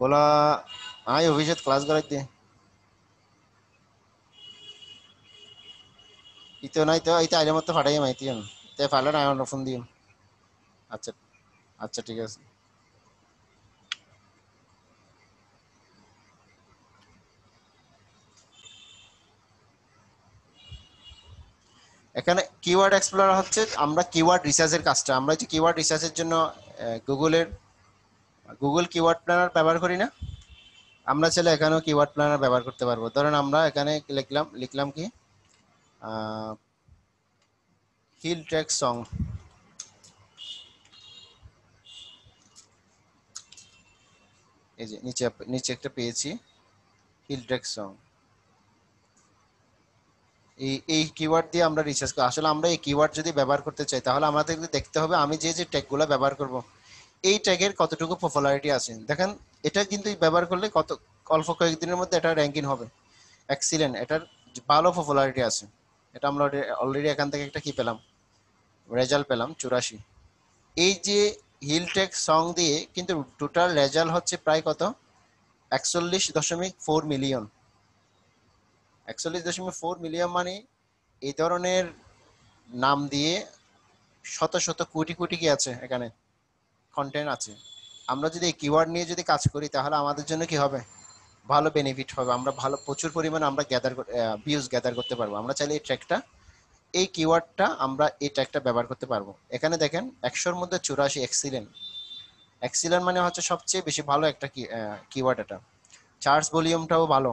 बोला आई अभिषेक क्लास कराते इतो ना इतो इतो आइले मत फाटाई माहिती है ते फाला ना आयो फोन दियो अच्छा अच्छा ठीक है এখানে কিওয়ার্ড এক্সপ্লোরার হচ্ছে আমরা কিওয়ার্ড রিসার্চের কাজটা আমরা যে কিওয়ার্ড রিসার্চের জন্য গুগলের Google keyword planner ব্যবহার করি না আমরা চলে এখানেও keyword planner ব্যবহার করতে পারবো ধরেন আমরা এখানে লিখলাম কি hill track song এই যে নিচে একটা পেয়েছি hill track song এই keyword দিয়ে আমরা রিসার্চ করি আসলে আমরা এই keyword যদি ব্যবহার করতে চাই তাহলে আমাদের দেখতে হবে আমি যে ট্যাগগুলো ব্যবহার করব এই ট্যাগের কতটুকু পপুলারিটি আছে দেখেন এটা কিন্তু ব্যবহার করলে কত অল্প কয়েকদিনের মধ্যে এটা র‍্যাঙ্কিং হবে এক্সিলেন্ট এটার ভালো পপুলারিটি আছে এটা আমরা অলরেডি এখান থেকে একটা কি পেলাম রেজাল্ট পেলাম 84 এই যে হিল ট্যাগ সং দিয়ে কিন্তু টোটাল রেজাল্ট হচ্ছে প্রায় কত 41.4 মিলিয়ন 41.4 মিলিয়ন মানে এই ধরনের নাম দিয়ে শত শত কোটি কোটি কি আছে এখানে কন্টেন্ট আছে আমরা যদি এই কিওয়ার্ড নিয়ে যদি কাজ করি তাহলে আমাদের জন্য কি হবে ভালো বেনিফিট হবে, আমরা ভালো প্রচুর পরিমাণে আমরা গ্যাদার ভিউজ গ্যাদার করতে পারবো। আমরা চাইলে এই ট্র্যাকটা এই কিওয়ার্ডটা আমরা এই ট্র্যাকটা ব্যবহার করতে পারবো। এখানে দেখেন ১০০র মধ্যে ৮৪ এক্সিলেন্ট। এক্সিলেন্ট মানে হচ্ছে সবচেয়ে বেশি ভালো একটা কিওয়ার্ড। এটা চার্জ ভলিউমটাও ভালো,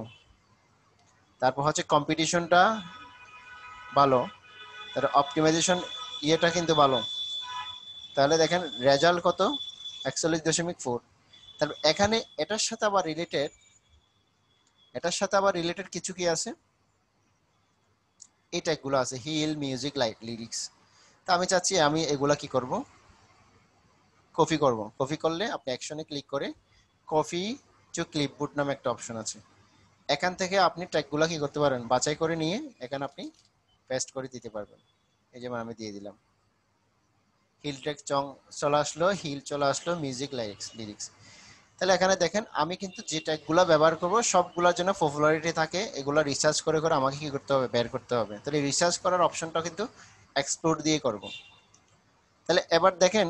তারপর হচ্ছে কম্পিটিশনটা ভালো, তার অপটিমাইজেশন ইয়েটা কিন্তু ভালো। তাহলে দেখেন রেজাল্ট কত ৪১.৪। তারপর এখানে এটার সাথে আবার রিলেটেড কিছু কি আছে, এই ট্যাগগুলো আছে হিল, মিউজিক, লাইট, লিরিক্স। তো আমি চাচ্ছি আমি এগুলা কি করব, কপি করব। কপি করলে আপনি অ্যাকশনে ক্লিক করে কপি টু ক্লিপবোর্ড নামে একটা অপশন আছে, এখান থেকে আপনি ট্যাগগুলো কি করতে পারেন বাছাই করে নিয়ে এখানে আপনি পেস্ট করে দিতে পারবেন। এই যেমন আমি দিয়ে দিলাম, হিল ট্যাগ চলে আসলো, হিল চলে আসলো, মিউজিক, লিরিক্স। তাহলে এখানে দেখেন আমি কিন্তু যে ট্যাগগুলো ব্যবহার করব সবগুলোর জন্য পপুলারিটি থাকে, এগুলো রিসার্চ করে করে আমাকে কি করতে হবে, বের করতে হবে। তাহলে রিসার্চ করার অপশনটা কিন্তু এক্সপ্লোর দিয়ে করব। তাহলে এবার দেখেন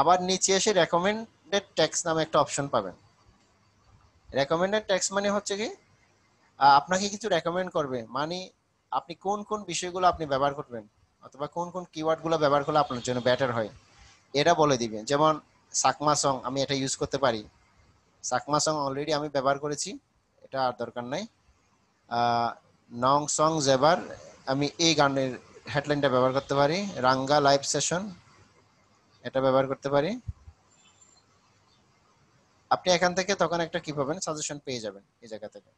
আবার নিচে এসে রেকমেন্ডেড ট্যাগস নামে একটা অপশন পাবেন। রেকমেন্ডেড ট্যাগস মানে হচ্ছে কি আপনাকে কিছু রেকমেন্ড করবে, মানে আপনি কোন কোন বিষয়গুলো আপনি ব্যবহার করবেন অথবা কোন কোন কিওয়ার্ডগুলো ব্যবহার করলে আপনার জন্য বেটার হয় এটা বলে দিবে। যেমন সাকমা সং, আমি এটা ইউজ করতে পারি। সাকমা সং অলরেডি আমি ব্যবহার করেছি, এটা আর দরকার নাই। নং সং জেবার, আমি এই গানের হেডলাইনটা ব্যবহার করতে পারি। রাঙ্গা লাইভ সেশন, এটা ব্যবহার করতে পারি। আপনি এখান থেকে তখন একটা কি পাবেন, সাজেশন পেয়ে যাবেন এই জায়গা থেকে।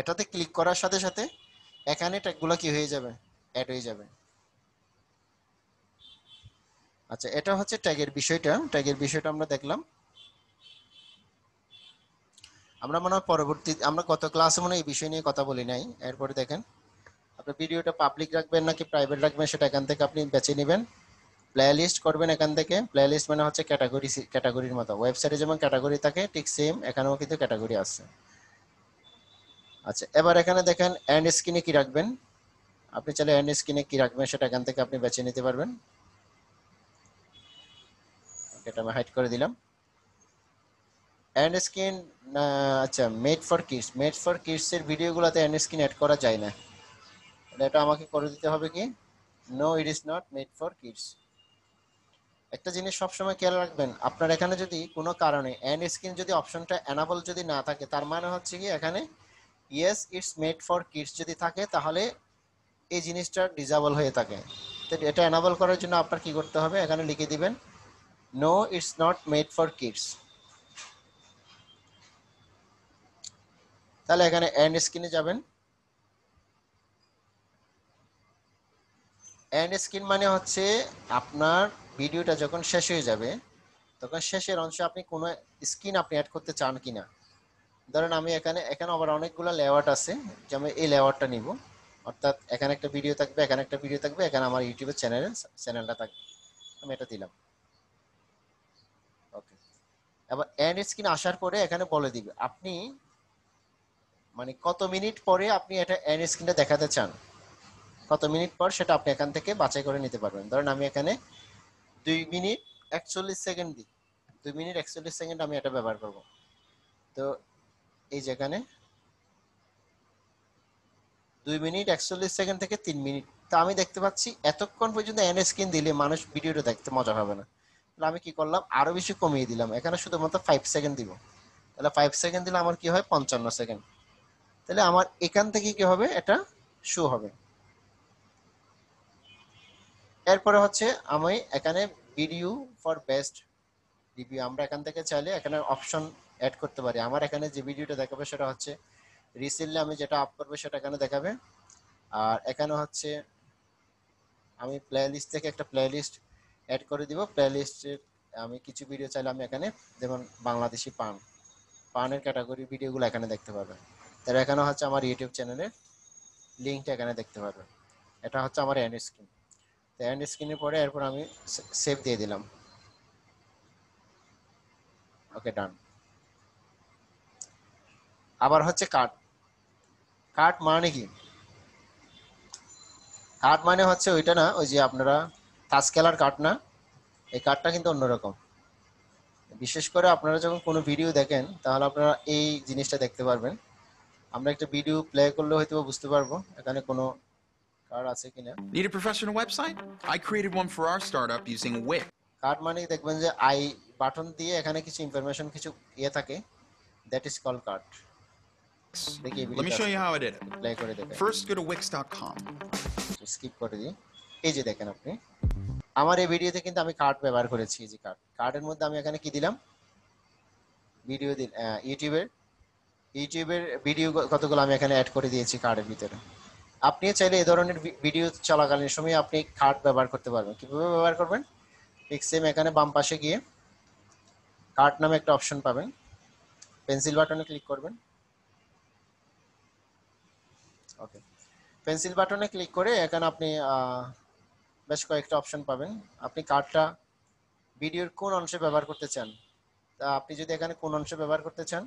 এটাতে ক্লিক করার সাথে সাথে এখানে ট্যাগগুলো কি হয়ে যাবে, অ্যাড হয়ে যাবে। আচ্ছা, এটা হচ্ছে ট্যাগের বিষয়টা। ট্যাগের বিষয়টা আমরা দেখলাম। আমরা মনে হয় পরবর্তী, আমরা গত ক্লাসে মনে এই বিষয় নিয়ে কথা বলি নাই। এরপরে দেখেন আপনার ভিডিওটা পাবলিক রাখবেন নাকি প্রাইভেট রাখবেন সেটা এখান থেকে আপনি বেছে নেবেন। প্লে লিস্ট করবেন এখান থেকে। প্লে লিস্ট মানে হচ্ছে ক্যাটাগরি, ক্যাটাগরির মতো ওয়েবসাইটে যেমন ক্যাটাগরি থাকে ঠিক সেম এখানেও কিন্তু ক্যাটাগরি আছে। আচ্ছা, এবার এখানে দেখেন এন্ড স্ক্রিনে কি রাখবেন, আপনি চাইলে এন্ড স্ক্রিনে কি রাখবেন সেটা এখান থেকে আপনি বেছে নিতে পারবেন। এটা আমি হাইড করে দিলাম। এন্ড স্ক্রিন, আচ্ছা made for kids, made for kids এর ভিডিওগুলোতে এন্ড স্ক্রিন অ্যাড করা যায় না, এটা আমাকে করে দিতে হবে কি no it is not made for kids. একটা জিনিস সবসময় খেয়াল রাখবেন, আপনার এখানে যদি কোনো কারণে এন্ড স্ক্রিন যদি অপশনটা এনাবল যদি না থাকে, তার মানে হচ্ছে কি এখানে yes it's made for kids যদি থাকে তাহলে এই জিনিসটা ডিসেবল হয়ে থাকে। তো এটা এনাবল করার জন্য আপনার কি করতে হবে, এখানে লিখে দিবেন no it's not made for kids. তাহলে এখানে এন্ড স্ক্রিনে যাবেন। এন্ড স্ক্রিন মানে হচ্ছে আপনার ভিডিওটা যখন শেষ হয়ে যাবে তখন শেষের অংশে আপনি কোনো স্ক্রিন আপনি অ্যাড করতে চান কিনা। ধরেন আমি এখানে আবার অনেকগুলো লেআউট আছে, যে আমি এই লেআউটটা নিব, অর্থাৎ এখানে একটা ভিডিও থাকবে, এখানে একটা ভিডিও থাকবে, এখানে আমার ইউটিউবের চ্যানেলটা থাকবে, আমি এটা দিলাম। ওকে, এবার এন্ড স্ক্রিন আসার পরে এখানে বলে দিবে আপনি মানে কত মিনিট পরে আপনি এটা এন্ড স্ক্রিনটা দেখাতে চান, কত মিনিট পর সেটা আপনি এখান থেকে বাছাই করে নিতে পারবেন। ধরেন আমি এখানে ২ মিনিট ৪১ সেকেন্ড দিই, ২ মিনিট ৪১ সেকেন্ড আমি এটা ব্যবহার করব। তো এই যেখানে ২ মিনিট ৪১ সেকেন্ড থেকে ৩ মিনিট। তা আমি দেখতে পাচ্ছি এতক্ষণ পর্যন্ত এন্ড স্ক্রিন দিলে মানুষ ভিডিওটা দেখতে মজা হবে না। তাহলে আমি কি করলাম, আরো বেশি কমিয়ে দিলাম, এখানে শুধুমাত্র 5 সেকেন্ড দিব। তাহলে 5 সেকেন্ড দিলে আমার কি হয় ৫৫ সেকেন্ড। তাহলে আমার এখান থেকে কি হবে, এটা শো হবে। এরপরে হচ্ছে আমি এখানে ভিডিও ফর বেস্ট রিভিউ, আমরা এখান থেকে চাইলে এখানে অপশন অ্যাড করতে পারি। আমার এখানে যে ভিডিওটা দেখাবে সেটা হচ্ছে রিসেন্টলি আমি যেটা আপ করবো সেটা এখানে দেখাবে। আর এখানে হচ্ছে আমি প্লে লিস্ট থেকে একটা প্লে লিস্ট অ্যাড করে দিব। প্লে লিস্টের আমি কিছু ভিডিও চাইলে আমি এখানে, যেমন বাংলাদেশি পানের ক্যাটাগরি ভিডিওগুলো এখানে দেখতে পারবেন। তার এখানে হচ্ছে আমার ইউটিউব চ্যানেলের লিঙ্কটা এখানে দেখতে পারবেন। এটা হচ্ছে আমার এন্ড স্ক্রিন। তো এন্ড স্ক্রিনের পরে এরপর আমি সেভ দিয়ে দিলাম। ওকে, ডান। আবার হচ্ছে কার্ড। কার্ড মানে কি, কার্ড মানে হচ্ছে ওইটা না, ওই যে আপনারা তাস খেলার কার্ড না, এই কার্ডটা কিন্তু অন্যরকম। विशेष करे आपनारा जखन कोनो भिडियो देखें ताहले आपनारा एई जिनिसटा देखते पारबेन। आमरा एकटा भिडियो प्ले करले होयतो बुझते पारबो एखाने कोनो कार्ड आछे किना। Need a professional website? I created one for our startup using Wix. Card माने देखबेन जे आई बाटन दिए एखाने किछु इनफरमेशन किछु इए थाके दैट इज कॉल्ड कार्ड। देखिए Let me show you how I did it. Play करे देखें। First go to wix.com. Skip कर दिए। এই যে দেখেন আপনি আমার এই ভিডিওতে কিন্তু আমি কার্ড ব্যবহার করেছি। এই যে কার্ড, কার্ডের মধ্যে আমি এখানে কি দিলাম ভিডিও দিন ইউটিউবের ভিডিও কতগুলো আমি এখানে অ্যাড করে দিয়েছি কার্ডের ভিতরে। আপনি চাইলে এই ধরনের ভিডিও চলাকালীন সময় আপনি কার্ড ব্যবহার করতে পারবেন। কিভাবে ব্যবহার করবেন? ঠিক সেম এখানে বাম পাশে গিয়ে কার্ড নামে একটা অপশন পাবেন, পেন্সিল বাটনে ক্লিক করবেন। ওকে, পেন্সিল বাটনে ক্লিক করে এখানে আপনি বেশ কয়েকটা অপশন পাবেন। আপনি কার্ডটা ভিডিওর কোন অংশে ব্যবহার করতে চান, তা আপনি যদি এখানে কোন অংশে ব্যবহার করতে চান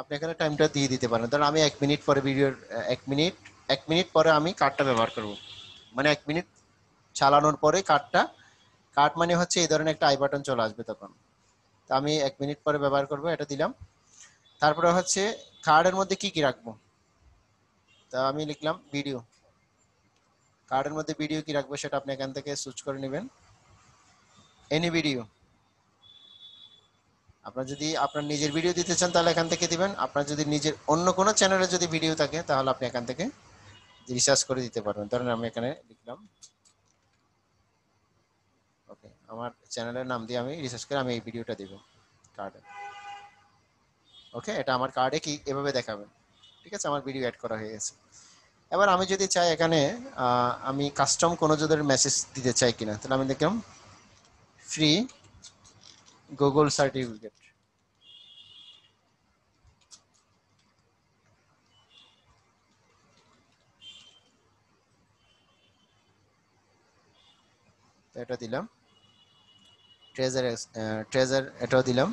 আপনি এখানে টাইমটা দিয়ে দিতে পারেন। ধরুন আমি 1 মিনিট পরে ভিডিওর 1 মিনিট পরে আমি কার্ডটা ব্যবহার করব, মানে 1 মিনিট চালানোর পরে কার্ড মানে হচ্ছে এই ধরনের একটা আই বাটন চলে আসবে তখন। তো আমি 1 মিনিট পরে ব্যবহার করব, এটা দিলাম। তারপরে হচ্ছে কার্ডের মধ্যে কি কি রাখবো, তা আমি লিখলাম ভিডিও। কার্ডের মধ্যে ভিডিও কি রাখবো সেটা আপনি এখান থেকে সুইচ করে নেবেন, এনি ভিডিও। আপনারা যদি আপনার নিজের ভিডিও দিতে চান তাহলে এখান থেকে দিবেন, আপনার যদি নিজের অন্য কোনো চ্যানেলে যদি ভিডিও থাকে তাহলে আপনি এখান থেকে রিসার্চ করে দিতে পারবেন। ধরুন আমি এখানে লিখলাম ওকে, আমার চ্যানেলের নাম দিয়ে আমি রিসার্চ করে আমি এই ভিডিওটা দেব কার্ডে। ওকে, এটা আমার কার্ডে কি এভাবে দেখাবেন। ঠিক আছে, আমার ভিডিও অ্যাড করা হয়ে গেছে। এবার আমি যদি চাই এখানে আমি কাস্টম কোনো যদি মেসেজ দিতে চাই কিনা, তাহলে আমি দেখলাম ফ্রি গুগল সার্টিফিকেট। এটা দিলাম, ট্রেজার এটাও দিলাম।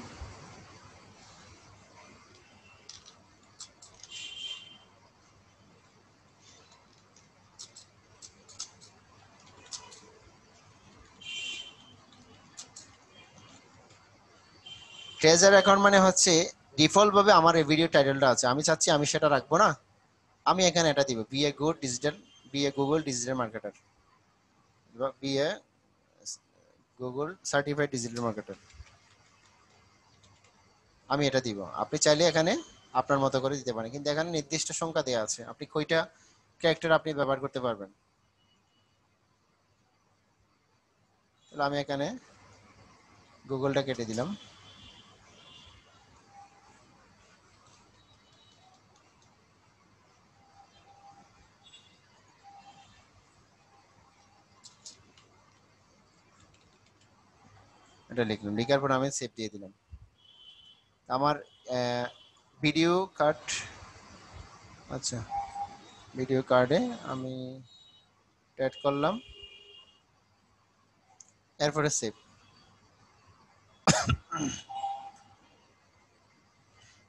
ট্রেজার অ্যাকাউন্ট মানে হচ্ছে ডিফল্ট ভাবে আমার এই ভিডিও টাইটেলটা আছে, আমি চাচ্ছি আমি সেটা রাখবো না, আমি এখানে এটা দিব be a Google certified digital marketer, আমি এটা দিব। আপনি চাইলে এখানে আপনার মতো করে দিতে পারেন, কিন্তু এখানে নির্দিষ্ট সংখ্যা দেওয়া আছে আপনি কয়টা ক্যারেক্টার আপনি ব্যবহার করতে পারবেন। তাহলে আমি এখানে গুগলটা কেটে দিলাম। এটা লিখলাম, লিখার পর আমি সেভ দিয়ে দিলাম। আমার ভিডিও কার্ড, আচ্ছা ভিডিও কার্ডে আমি অ্যাড করলাম, এরপরে সেভ।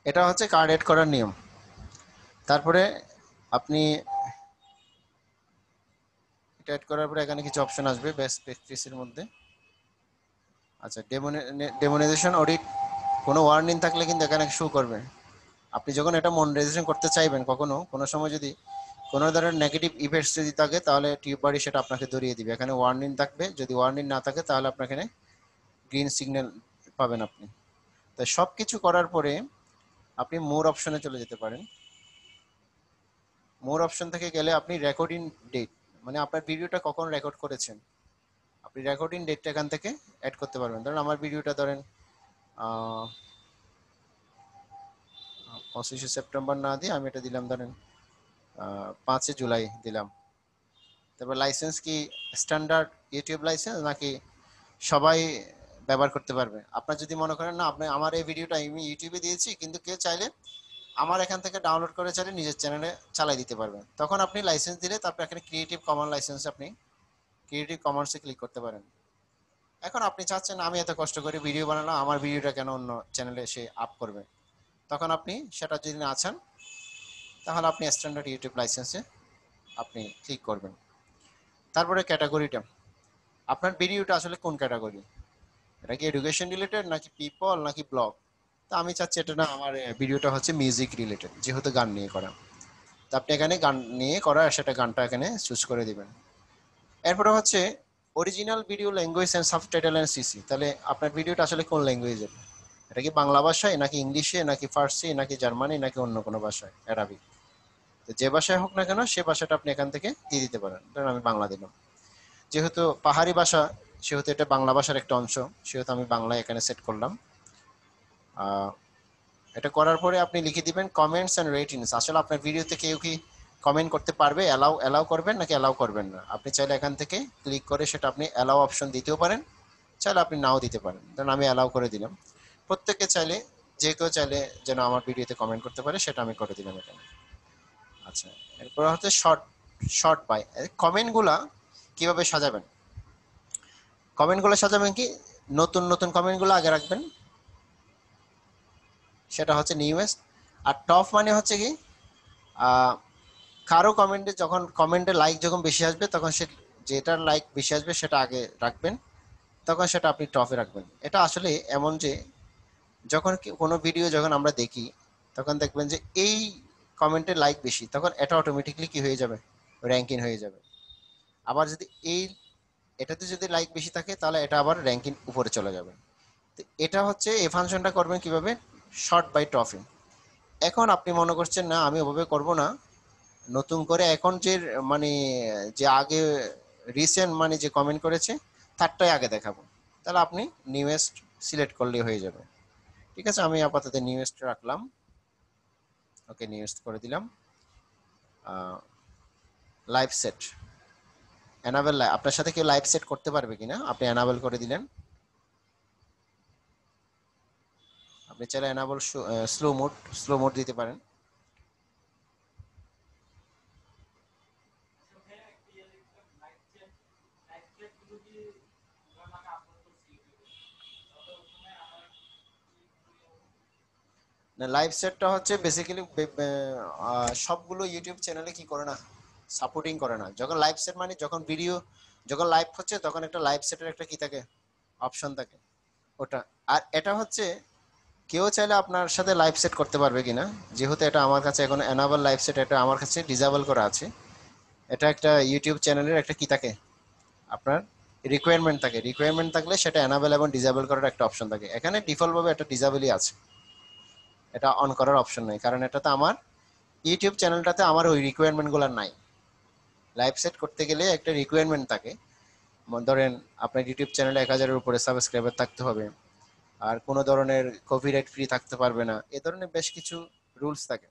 এটা হচ্ছে কার্ড অ্যাড করার নিয়ম। তারপরে আপনি এটা অ্যাড করার পরে এখানে কিছু অপশন আসবে বেস্ট প্র্যাকটিসের মধ্যে। আচ্ছা, ডেমোনেশন অডিট কোনো ওয়ার্নিং থাকলে কিন্তু এখানে শো করবে। আপনি যখন এটা মনিটাইজেশন করতে চাইবেন কখনো কোনো সময় যদি কোনো ধরনের নেগেটিভ ইফেক্টস যদি থাকে তাহলে টিউববাডি সেটা আপনাকে ধরিয়ে দিবে। এখানে ওয়ার্নিং থাকবে, যদি ওয়ার্নিং না থাকে তাহলে আপনার এখানে গ্রিন সিগন্যাল পাবেন আপনি। তাই সব কিছু করার পরে আপনি মোর অপশনে চলে যেতে পারেন। মোর অপশন থেকে গেলে আপনি রেকর্ডিং ডেট, মানে আপনার ভিডিওটা কখন রেকর্ড করেছেন আপনি রেকর্ডিং ডেটটা এখান থেকে অ্যাড করতে পারবেন। ধরেন আমার ভিডিওটা ধরেন 25 সেপ্টেম্বর না দিয়ে আমি এটা দিলাম ধরেন 5 জুলাই দিলাম। তারপর লাইসেন্স কি স্ট্যান্ডার্ড ইউটিউব লাইসেন্স নাকি সবাই ব্যবহার করতে পারবে। আপনার যদি মনে করেন না আপনি আমার এই ভিডিওটা আমি ইউটিউবে দিয়েছি কিন্তু কেউ চাইলে আমার এখান থেকে ডাউনলোড করে চাইলে নিজের চ্যানেলে চালাই দিতে পারবেন, তখন আপনি লাইসেন্স দিলে তারপর এখানে ক্রিয়েটিভ কমন লাইসেন্স আপনি ক্রিয়েটিভ কমন্সে ক্লিক করতে পারেন। এখন আপনি চাচ্ছেন আমি এত কষ্ট করে ভিডিও বানালাম, আমার ভিডিওটা কেন অন্য চ্যানেলে সে আপ করবে, তখন আপনি সেটা যদি না চান তাহলে আপনি স্ট্যান্ডার্ড ইউটিউব লাইসেন্সে আপনি ক্লিক করবেন। তারপরে ক্যাটাগরিটা, আপনার ভিডিওটা আসলে কোন ক্যাটাগরি, এটা কি এডুকেশন রিলেটেড নাকি পিপল নাকি ব্লগ? তো আমি চাচ্ছি এটা না, আমার ভিডিওটা হচ্ছে মিউজিক রিলেটেড, যেহেতু গান নিয়ে করা। তো আপনি এখানে গান নিয়ে করা সেটা গানটা এখানে চুজ করে দিবেন। এরপরে হচ্ছে original video language and subtitle and CC. তাহলে আপনার ভিডিওটা আসলে কোন ল্যাঙ্গুয়েজে, এটা কি বাংলা ভাষায় নাকি ইংলিশে নাকি ফার্সি নাকি জার্মানি নাকি অন্য কোনো ভাষায়, আরাবিক, তো যে ভাষায় হোক না কেন সে ভাষাটা আপনি এখান থেকে দিয়ে দিতে পারেন। ধরুন আমি বাংলা দিলাম, যেহেতু পাহাড়ি ভাষা সেহেতু এটা বাংলা ভাষার একটা অংশ, সেহেতু আমি বাংলায় এখানে সেট করলাম। এটা করার পরে আপনি লিখে দিবেন কমেন্টস অ্যান্ড রেটিংস। আসলে আপনার ভিডিওতে কেউ কি কমেন্ট করতে পারবে, অ্যালাউ করবেন নাকি অ্যালাউ করবেন না, আপনি চাইলে এখান থেকে ক্লিক করে সেটা আপনি অ্যালাউ অপশন দিতেও পারেন, চাইলে আপনি নাও দিতে পারেন। ধরুন আমি অ্যালাউ করে দিলাম, প্রত্যেকে চাইলে যে কেউ চাইলে যেন আমার ভিডিওতে কমেন্ট করতে পারে সেটা আমি করে দিলাম এখানে। আচ্ছা, এরপর হচ্ছে শর্ট বাই। কমেন্টগুলা কীভাবে সাজাবেন? কমেন্টগুলো সাজাবেন কি নতুন নতুন কমেন্টগুলো আগে রাখবেন, সেটা হচ্ছে নিউয়েস্ট। আর টপ মানে হচ্ছে কি কারো কমেন্টে যখন কমেন্টে লাইক যখন বেশি আসবে তখন সে যেটার লাইক বেশি আসবে সেটা আগে রাখবেন, তখন সেটা আপনি টপে রাখবেন। এটা আসলে এমন যে যখন কোনো ভিডিও যখন আমরা দেখি তখন দেখবেন যে এই কমেন্টে লাইক বেশি, তখন এটা অটোমেটিকলি কি হয়ে যাবে, র্যাঙ্কিং হয়ে যাবে। আবার যদি এটাতে যদি লাইক বেশি থাকে তাহলে এটা আবার র্যাঙ্কিং উপরে চলে যাবে। তো এটা হচ্ছে এই ফাংশনটা করবেন কিভাবে, শর্ট বাই টপিং। এখন আপনি মনে করছেন না আমি ওভাবে করব না, নতুন করে এখন যে মানে যে আগে রিসেন্ট মানে যে কমেন্ট করেছে তারটাই আগে দেখাবো, তাহলে আপনি নিউয়েস্ট সিলেক্ট করলে হয়ে যাবে। ঠিক আছে, আমি আপাতত নিউয়েস্ট রাখলাম, ওকে নিউয়েস্ট করে দিলাম। লাইভ সেট এনাবেল, আপনার সাথে কেউ লাইভ সেট করতে পারবে কিনা আপনি এনাবেল করে দিলেন। আপনি চাইলে এনাবেল স্লো মোড দিতে পারেন। লাইভ সেটটা হচ্ছে বেসিক্যালি সবগুলো ইউটিউব চ্যানেলে কি করে না, সাপোর্টিং করে না। যখন লাইভ সেট মানে যখন ভিডিও যখন লাইভ হচ্ছে তখন একটা লাইভ সেটের একটা কি থাকে, অপশন থাকে ওটা। আর এটা হচ্ছে কেউ চাইলে আপনার সাথে লাইভ সেট করতে পারবে কিনা, যেহেতু এটা আমার কাছে এখন এনাবল লাইভ সেট, এটা আমার কাছে ডিসেবল করা আছে। এটা একটা ইউটিউব চ্যানেলের একটা কি থাকে, আপনার রিকোয়ারমেন্ট থাকে। রিকোয়ারমেন্ট থাকলে সেটা এনাবল এবং ডিসেবল করার একটা অপশন থাকে। এখানে ডিফল্টভাবে এটা ডিসেবলই আছে, এটা অন করার অপশন নাই, কারণ এটাতে আমার ইউটিউব চ্যানেলটাতে আমার ওই রিকোয়ারমেন্টগুলো নাই। লাইভ সেট করতে গেলে একটা রিকোয়ারমেন্ট থাকে, ধরেন আপনার ইউটিউব চ্যানেলে 1000-এর উপরে সাবস্ক্রাইবার থাকতে হবে, আর কোনো ধরনের কপিরাইট ফ্রি থাকতে পারবে না, এ ধরনের বেশ কিছু রুলস থাকে।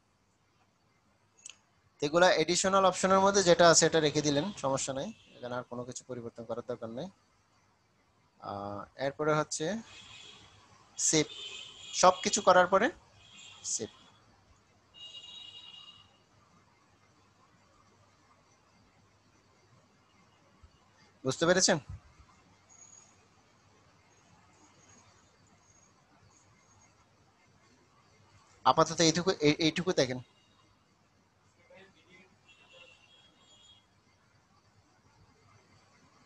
এগুলো এডিশনাল অপশনের মধ্যে যেটা আছে এটা রেখে দিলেন, সমস্যা নেই, এখানে আর কোনো কিছু পরিবর্তন করার দরকার নেই। এরপরে হচ্ছে সেভ, সব কিছু করার পরে সেভ। বুঝতে পেরেছেন? আপাতত এইটুকু দেখেন।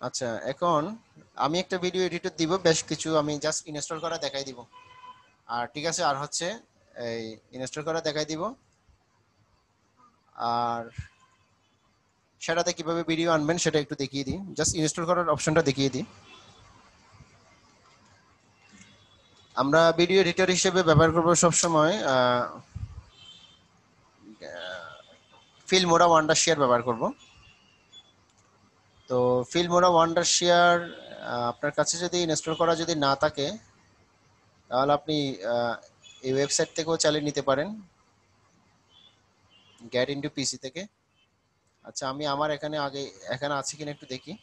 আচ্ছা, এখন আমি একটা ভিডিও এডিটর দিব, বেশ কিছু আমি জাস্ট ইনস্টল করা দেখাই দিব। আর ঠিক আছে, আর হচ্ছে এই ইনস্টল করা দেখাই দিব, আর সেটাতে কিভাবে ভিডিও আনবেন সেটা একটু দেখিয়ে দিই। জাস্ট ইনস্টল করার অপশনটা দেখিয়ে দিই। আমরা ভিডিও এডিটর হিসেবে ব্যবহার করব সবসময় ফিল্মোরা ওয়ান্ডারশেয়ার ব্যবহার করব। তো ফিল্মোরা ওয়ান্ডারশেয়ার আপনার কাছে যদি ইনস্টল করা যদি না থাকে তাহলে আপনি এই ওয়েবসাইট থেকেও চালিয়ে নিতে পারেন, গেট ইনটু পিসি থেকে। আচ্ছা, আমি আমার এখানে আগে এখানে আছে কিনা একটু দেখি।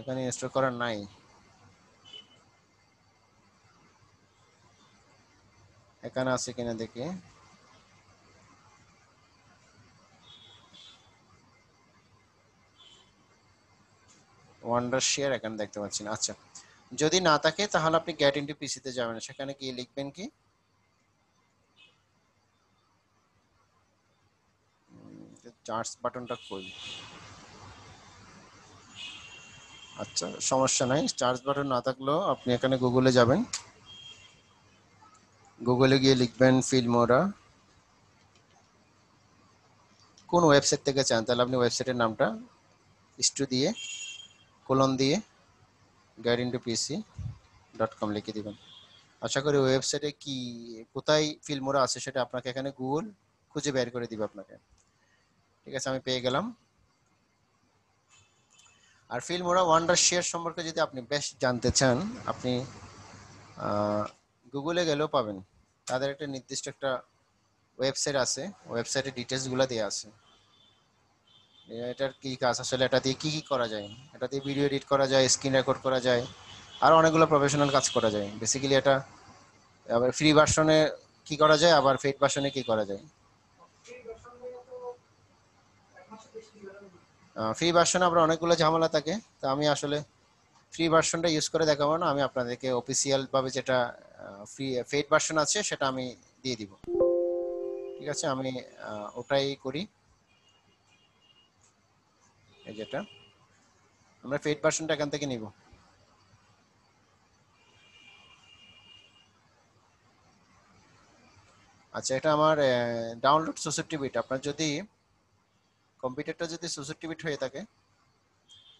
এখানে ইনস্টল করা নাই, এখানে আছে কিনা দেখি। ওয়ান্ডারশেয়ার এখানে দেখতে পাচ্ছেন। আচ্ছা, যদি না থাকে তাহলে আপনি গেট ইনটু পিসিতে যাবেন, সেখানে গিয়ে লিখবেন কি চার্জ বাটনটা কই, আচ্ছা সমস্যা নাই চার্জ বাটন না থাকলেও আপনি এখানে গুগলে যাবেন গুগলে গিয়ে লিখবেন ফিল্মোরা কোন ওয়েবসাইট থেকে চান তাহলে আপনি ওয়েবসাইটের নামটা স্টু দিয়ে কোলন দিয়ে guideintoPC.com লিখে দিবেন আশা করি ওয়েবসাইটে কি কোথায় ফিল্মোরা আছে সেটা আপনাকে এখানে গুগল খুঁজে বের করে দিবে আপনাকে ঠিক আছে আমি পেয়ে গেলাম আর ফিল্মোরা ওয়ান্ডারশেয়ার সম্পর্কে যদি আপনি বেশ জানতে চান আপনি গুগলে গেলেও পাবেন তাদের একটা নির্দিষ্ট একটা ওয়েবসাইট আছে ওয়েবসাইটে ডিটেইলসগুলো দেয়া আছে এটার কি কাজ আসলে এটা দিয়ে কি কি করা যায় এটা দিয়ে ভিডিও এডিট করা যায় স্ক্রিন রেকর্ড করা যায় আর অনেকগুলো প্রফেশনাল কাজ করা যায় বেসিক্যালি এটা আবার ফ্রি ভার্সনে কি করা যায় আবার পেইড ভার্সনে কি করা যায় ফ্রি ভার্সনে আমরা অনেকগুলো ঝামেলা থাকে তো আমি আসলে ফ্রি ভার্সনটা ইউজ করে দেখাবো না আমি আপনাদেরকে অফিশিয়াল ভাবে যেটা ফ্রি পেইড ভার্সন আছে সেটা আমি দিয়ে দিব ঠিক আছে আমি ওটাই করি এই যেটা আমরা পেইড ভার্সনটা এখান থেকে নিব আচ্ছা এটা আমার ডাউনলোড 64 বিট আপনারা যদি কম্পিউটারটা যদি 64 বিট হয়ে থাকে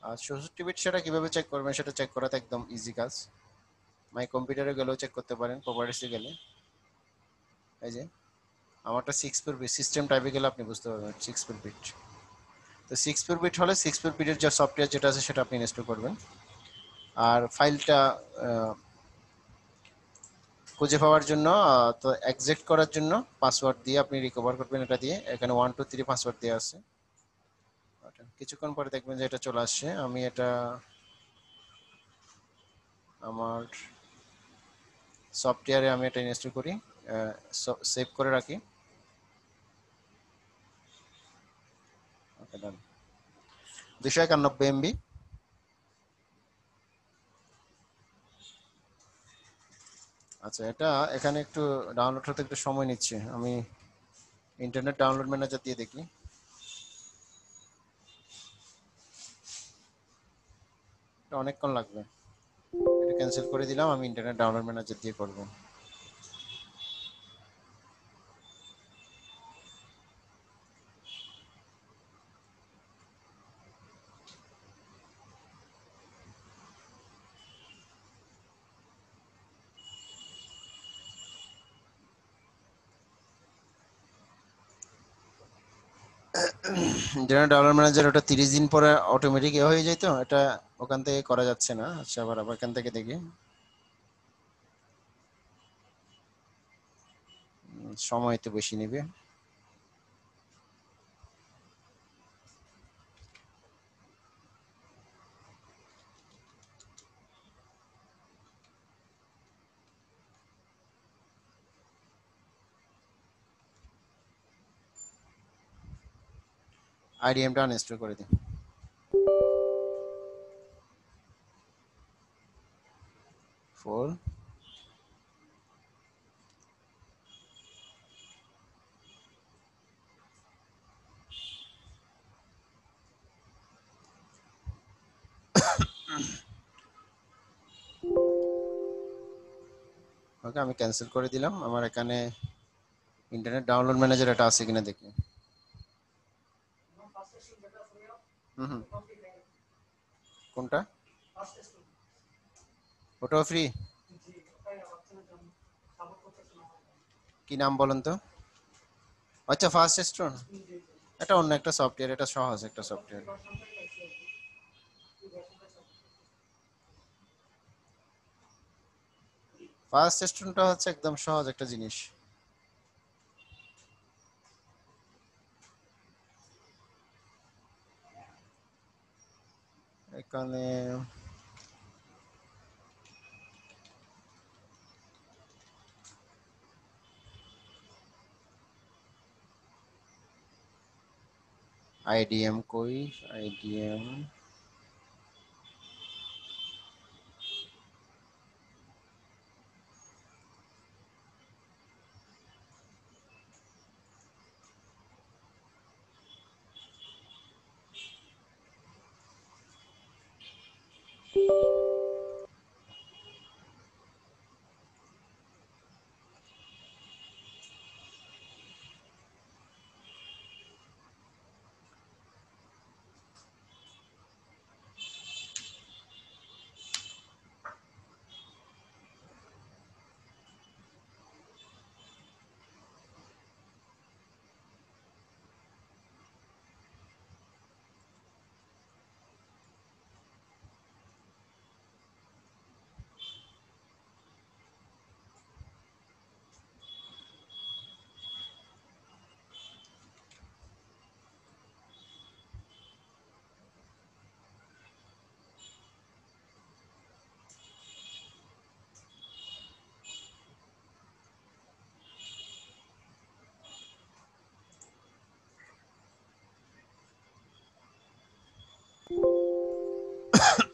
আর 64 বিট সেটা কিভাবে চেক করবেন সেটা চেক করাটা একদম ইজি কাজ মাই কম্পিউটারে গেলেও চেক করতে পারেন প্রপার্টিসে গেলে এই যে আমারটা 64 বিট সিস্টেম টাইপে গেলে আপনি বুঝতে পারবেন 64 বিট তো 64 বিট হলে 64 বিটের যে সফটওয়্যার যেটা আছে সেটা আপনি ইনস্টল করবেন আর ফাইলটা খুঁজে পাওয়ার জন্য তো এক্সেক্ট করার জন্য পাসওয়ার্ড দিয়ে আপনি রিকভার করবেন এটা দিয়ে এখানে 123 পাসওয়ার্ড দেয়া আছে কিছুক্ষণ পরে দেখবেন যে এটা চলে আসছে আমি এটা আমার সফটওয়্যারে আমি এটা ইনস্টল করি সেভ করে রাখি ওকে ডান 291 MB আচ্ছা এটা এখানে একটু ডাউনলোড হতে একটু সময় নিচ্ছে আমি ইন্টারনেট ডাউনলোড ম্যানেজার দিয়ে দেখি এটা অনেকক্ষণ লাগবে এটা ক্যান্সেল করে দিলাম আমি ইন্টারনেট ডাউনলোড ম্যানেজার দিয়ে করব ইন্টারনেট ডাউনলোড ম্যানেজার ওটা 30 দিন পরে অটোমেটিক হয়ে যায় তো এটা ওখান থেকে করা যাচ্ছে না আচ্ছা আবার এখান থেকে দেখি সময় তো বেশি নেবে IDM টা ইনস্টল করে দিন ওকে আমি ক্যান্সেল করে দিলাম আমার এখানে ইন্টারনেট ডাউনলোড ম্যানেজার এটা আছে কিনা দেখি কোনটা ওটা ফ্রি কি নাম বলেন তো আচ্ছা ফাস্ট স্টোন এটা অন্য একটা সফটওয়্যার এটা সহজ একটা সফটওয়্যার ফাস্ট স্টোনটা হচ্ছে একদম সহজ একটা জিনিস এখানে IDM কই IDM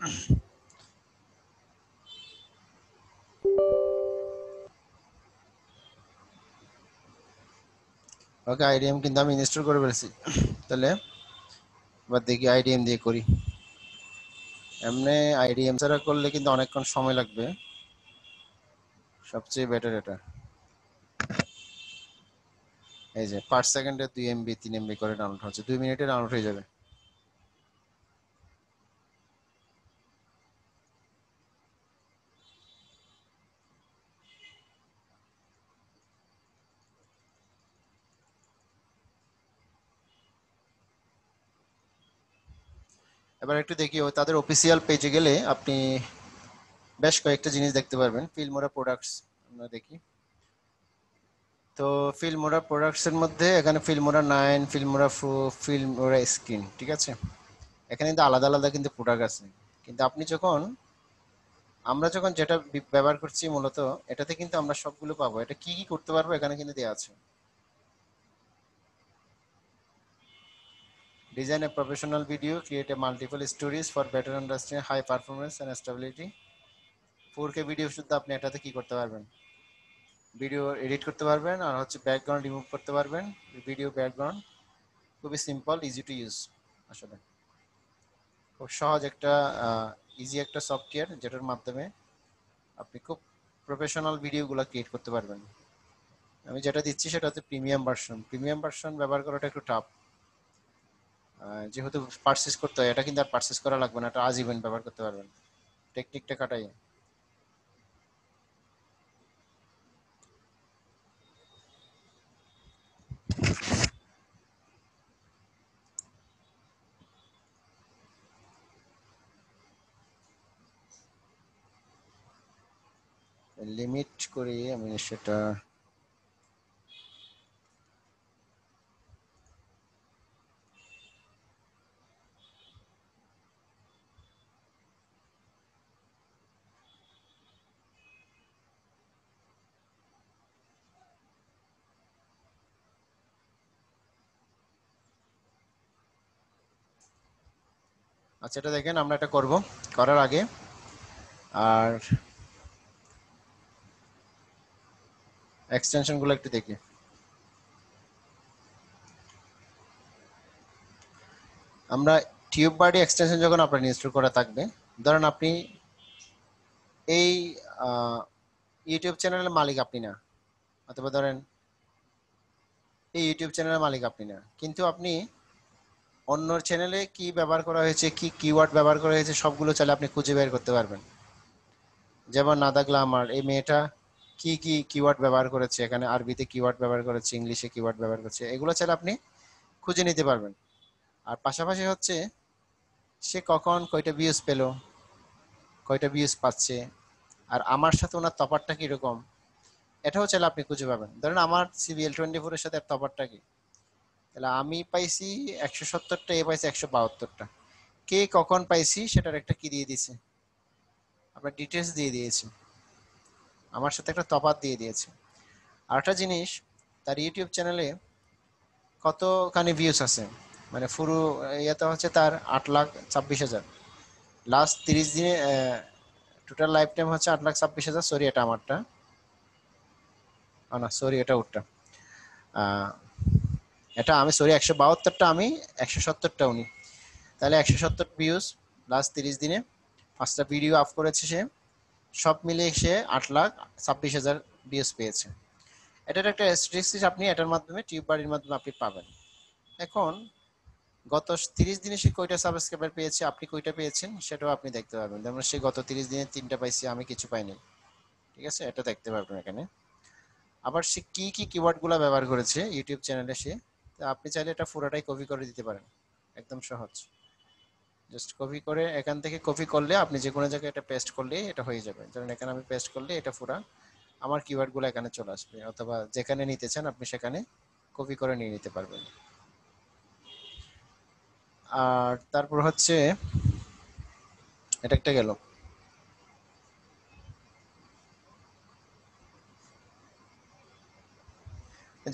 ओके आईडीएम কিন্তু আমি ইনস্টল করে ফেলেছি তাহলে এবার দেখি আইডিএম দিয়ে করি এমনে আইডিএম ছাড়া করলে কিন্তু অনেকক্ষণ সময় লাগবে সবচেয়ে বেটার এটা এই যে পার সেকেন্ডে 2 এমবি 3 এমবি করে ডাউনলোড হচ্ছে 2 মিনিটে ডাউনলোড হয়ে যাবে এবার একটু দেখিও তাদের অফিশিয়াল পেজে গেলে আপনি বেশ কয়েকটা জিনিস দেখতে পারবেন ফিল্মোরা প্রোডাক্টস আমরা দেখি তো ফিল্মোরা প্রোডাক্টস এর মধ্যে এখানে Filmora 9 Filmora pro Filmora screen ঠিক আছে এখানে কিন্তু আলাদা আলাদা কিন্তু প্রোডাক্ট আছে কিন্তু আপনি যখন আমরা যখন যেটা ব্যবহার করছি মূলত এটাতে কিন্তু আমরা সবগুলো পাবো এটা কি কি করতে পারবো এখানে কিন্তু দেয়া আছে Design a professional video, create a multiple stories for better understanding high performance and stability. 4K video शुद्ध आपने ऐटा तो की करते बार बन. Video edit करते बार बन और अच्छे background remove करते बार बन. Video background को भी simple, easy to use. अच्छा बन. खूब शाह एक टा easy एक टा software जेटर मात्रा में आपने को professional video गुला create करते बार बन. अभी जेटा दिच्छी शेटा तो premium version व्यवहार करो टेक टॉप. যেহেতু পারচেজ করতে হয় এটা কিন্তু আর পারচেজ করা লাগবে না এটা আজীবন ব্যবহার করতে পারবেন টেকনিকটা কাটাই লিমিট করে আমি সেটা अच्छा এটা দেখেন আমরা এটা করব করার আগে আর এক্সটেনশন গুলো একটু দেখি আমরা টিউববাডি এক্সটেনশন যখন আপনারা ইনস্টল করা থাকবে ধরেন আপনি এই ইউটিউব চ্যানেলের মালিক আপনি না অথবা ধরেন এই ইউটিউব চ্যানেলের মালিক আপনি না কিন্তু আপনি অন্যর চ্যানেলে কি ব্যবহার করা হয়েছে কি কিওয়ার্ড ব্যবহার করা হয়েছে সবগুলো চাইলে আপনি খুঁজে বের করতে পারবেন যেমন নাদা গ্ল্যামার এই মেটা কি কি কিওয়ার্ড ব্যবহার করেছে এখানে আরবিতে কিওয়ার্ড ব্যবহার করেছে ইংলিশে কিওয়ার্ড ব্যবহার করেছে এগুলো চাইলে আপনি খুঁজে নিতে পারবেন আর পাশাপাশি হচ্ছে সে কখন কয়টা ভিউজ পেল কয়টা ভিউজ পাচ্ছে আর আমার সাথে ওনার তফাৎটা কি রকম এটাও চাইলে আপনি খুঁজে পাবেন ধরেন আমার CBL24 এর সাথে তফাৎটা কি তাহলে আমি পাইছি 170 টা এ পাইছে 172 টা কে কখন পাইছি সেটার একটা কি দিয়ে দিয়েছে আমরা ডিটেইলস দিয়ে দিয়েছি আমার সাথে একটা তফাৎ দিয়ে দিয়েছে আরেকটা জিনিস তার ইউটিউব চ্যানেলে কতখানি ভিউজ আছে মানে পুরো এটা হচ্ছে তার 8,26,000 লাস্ট 30 দিনে টোটাল লাইফ টাইম হচ্ছে 8,26,000 সরি এটা আমারটা না সরি এটা ওটা এটা আমি সরি 172 টা আমি 170 টা উনি তাহলে 170 ভিউজ লাস্ট 30 দিনে পাঁচটা ভিডিও আপ করেছে সে সব মিলে সে 8,26,000 ভিউজ পেয়েছে এটার একটা স্ট্যাটিস্টিক্স আপনি এটার মাধ্যমে টিউববাড়ির মাধ্যমে আপনি পাবেন এখন গত 30 দিনে সে কয়টা সাবস্ক্রাইবার পেয়েছে আপনি কয়টা পেয়েছেন সেটাও আপনি দেখতে পারবেন যেমন সে গত 30 দিনে 3টা পাইছে আমি কিছু পাইনি ঠিক আছে এটা দেখতে পারবেন এখানে আবার সে কি কি কিওয়ার্ডগুলো ব্যবহার করেছে ইউটিউব চ্যানেলে সে আপনি চাইলে এটা পুরোটাই কপি করে দিতে পারেন একদম সহজ জাস্ট কপি করে এখান থেকে কপি করলে আপনি যে কোন জায়গায় এটা পেস্ট করলে এটা হয়ে যাবে যেমন এখানে আমি পেস্ট করলে এটা পুরো আমার কিওয়ার্ডগুলো এখানে চলে আসবে অথবা যেখানে নিতে চান আপনি সেখানে কপি করে নিয়ে নিতে পারবেন আর তারপর হচ্ছে এটা একটা গেল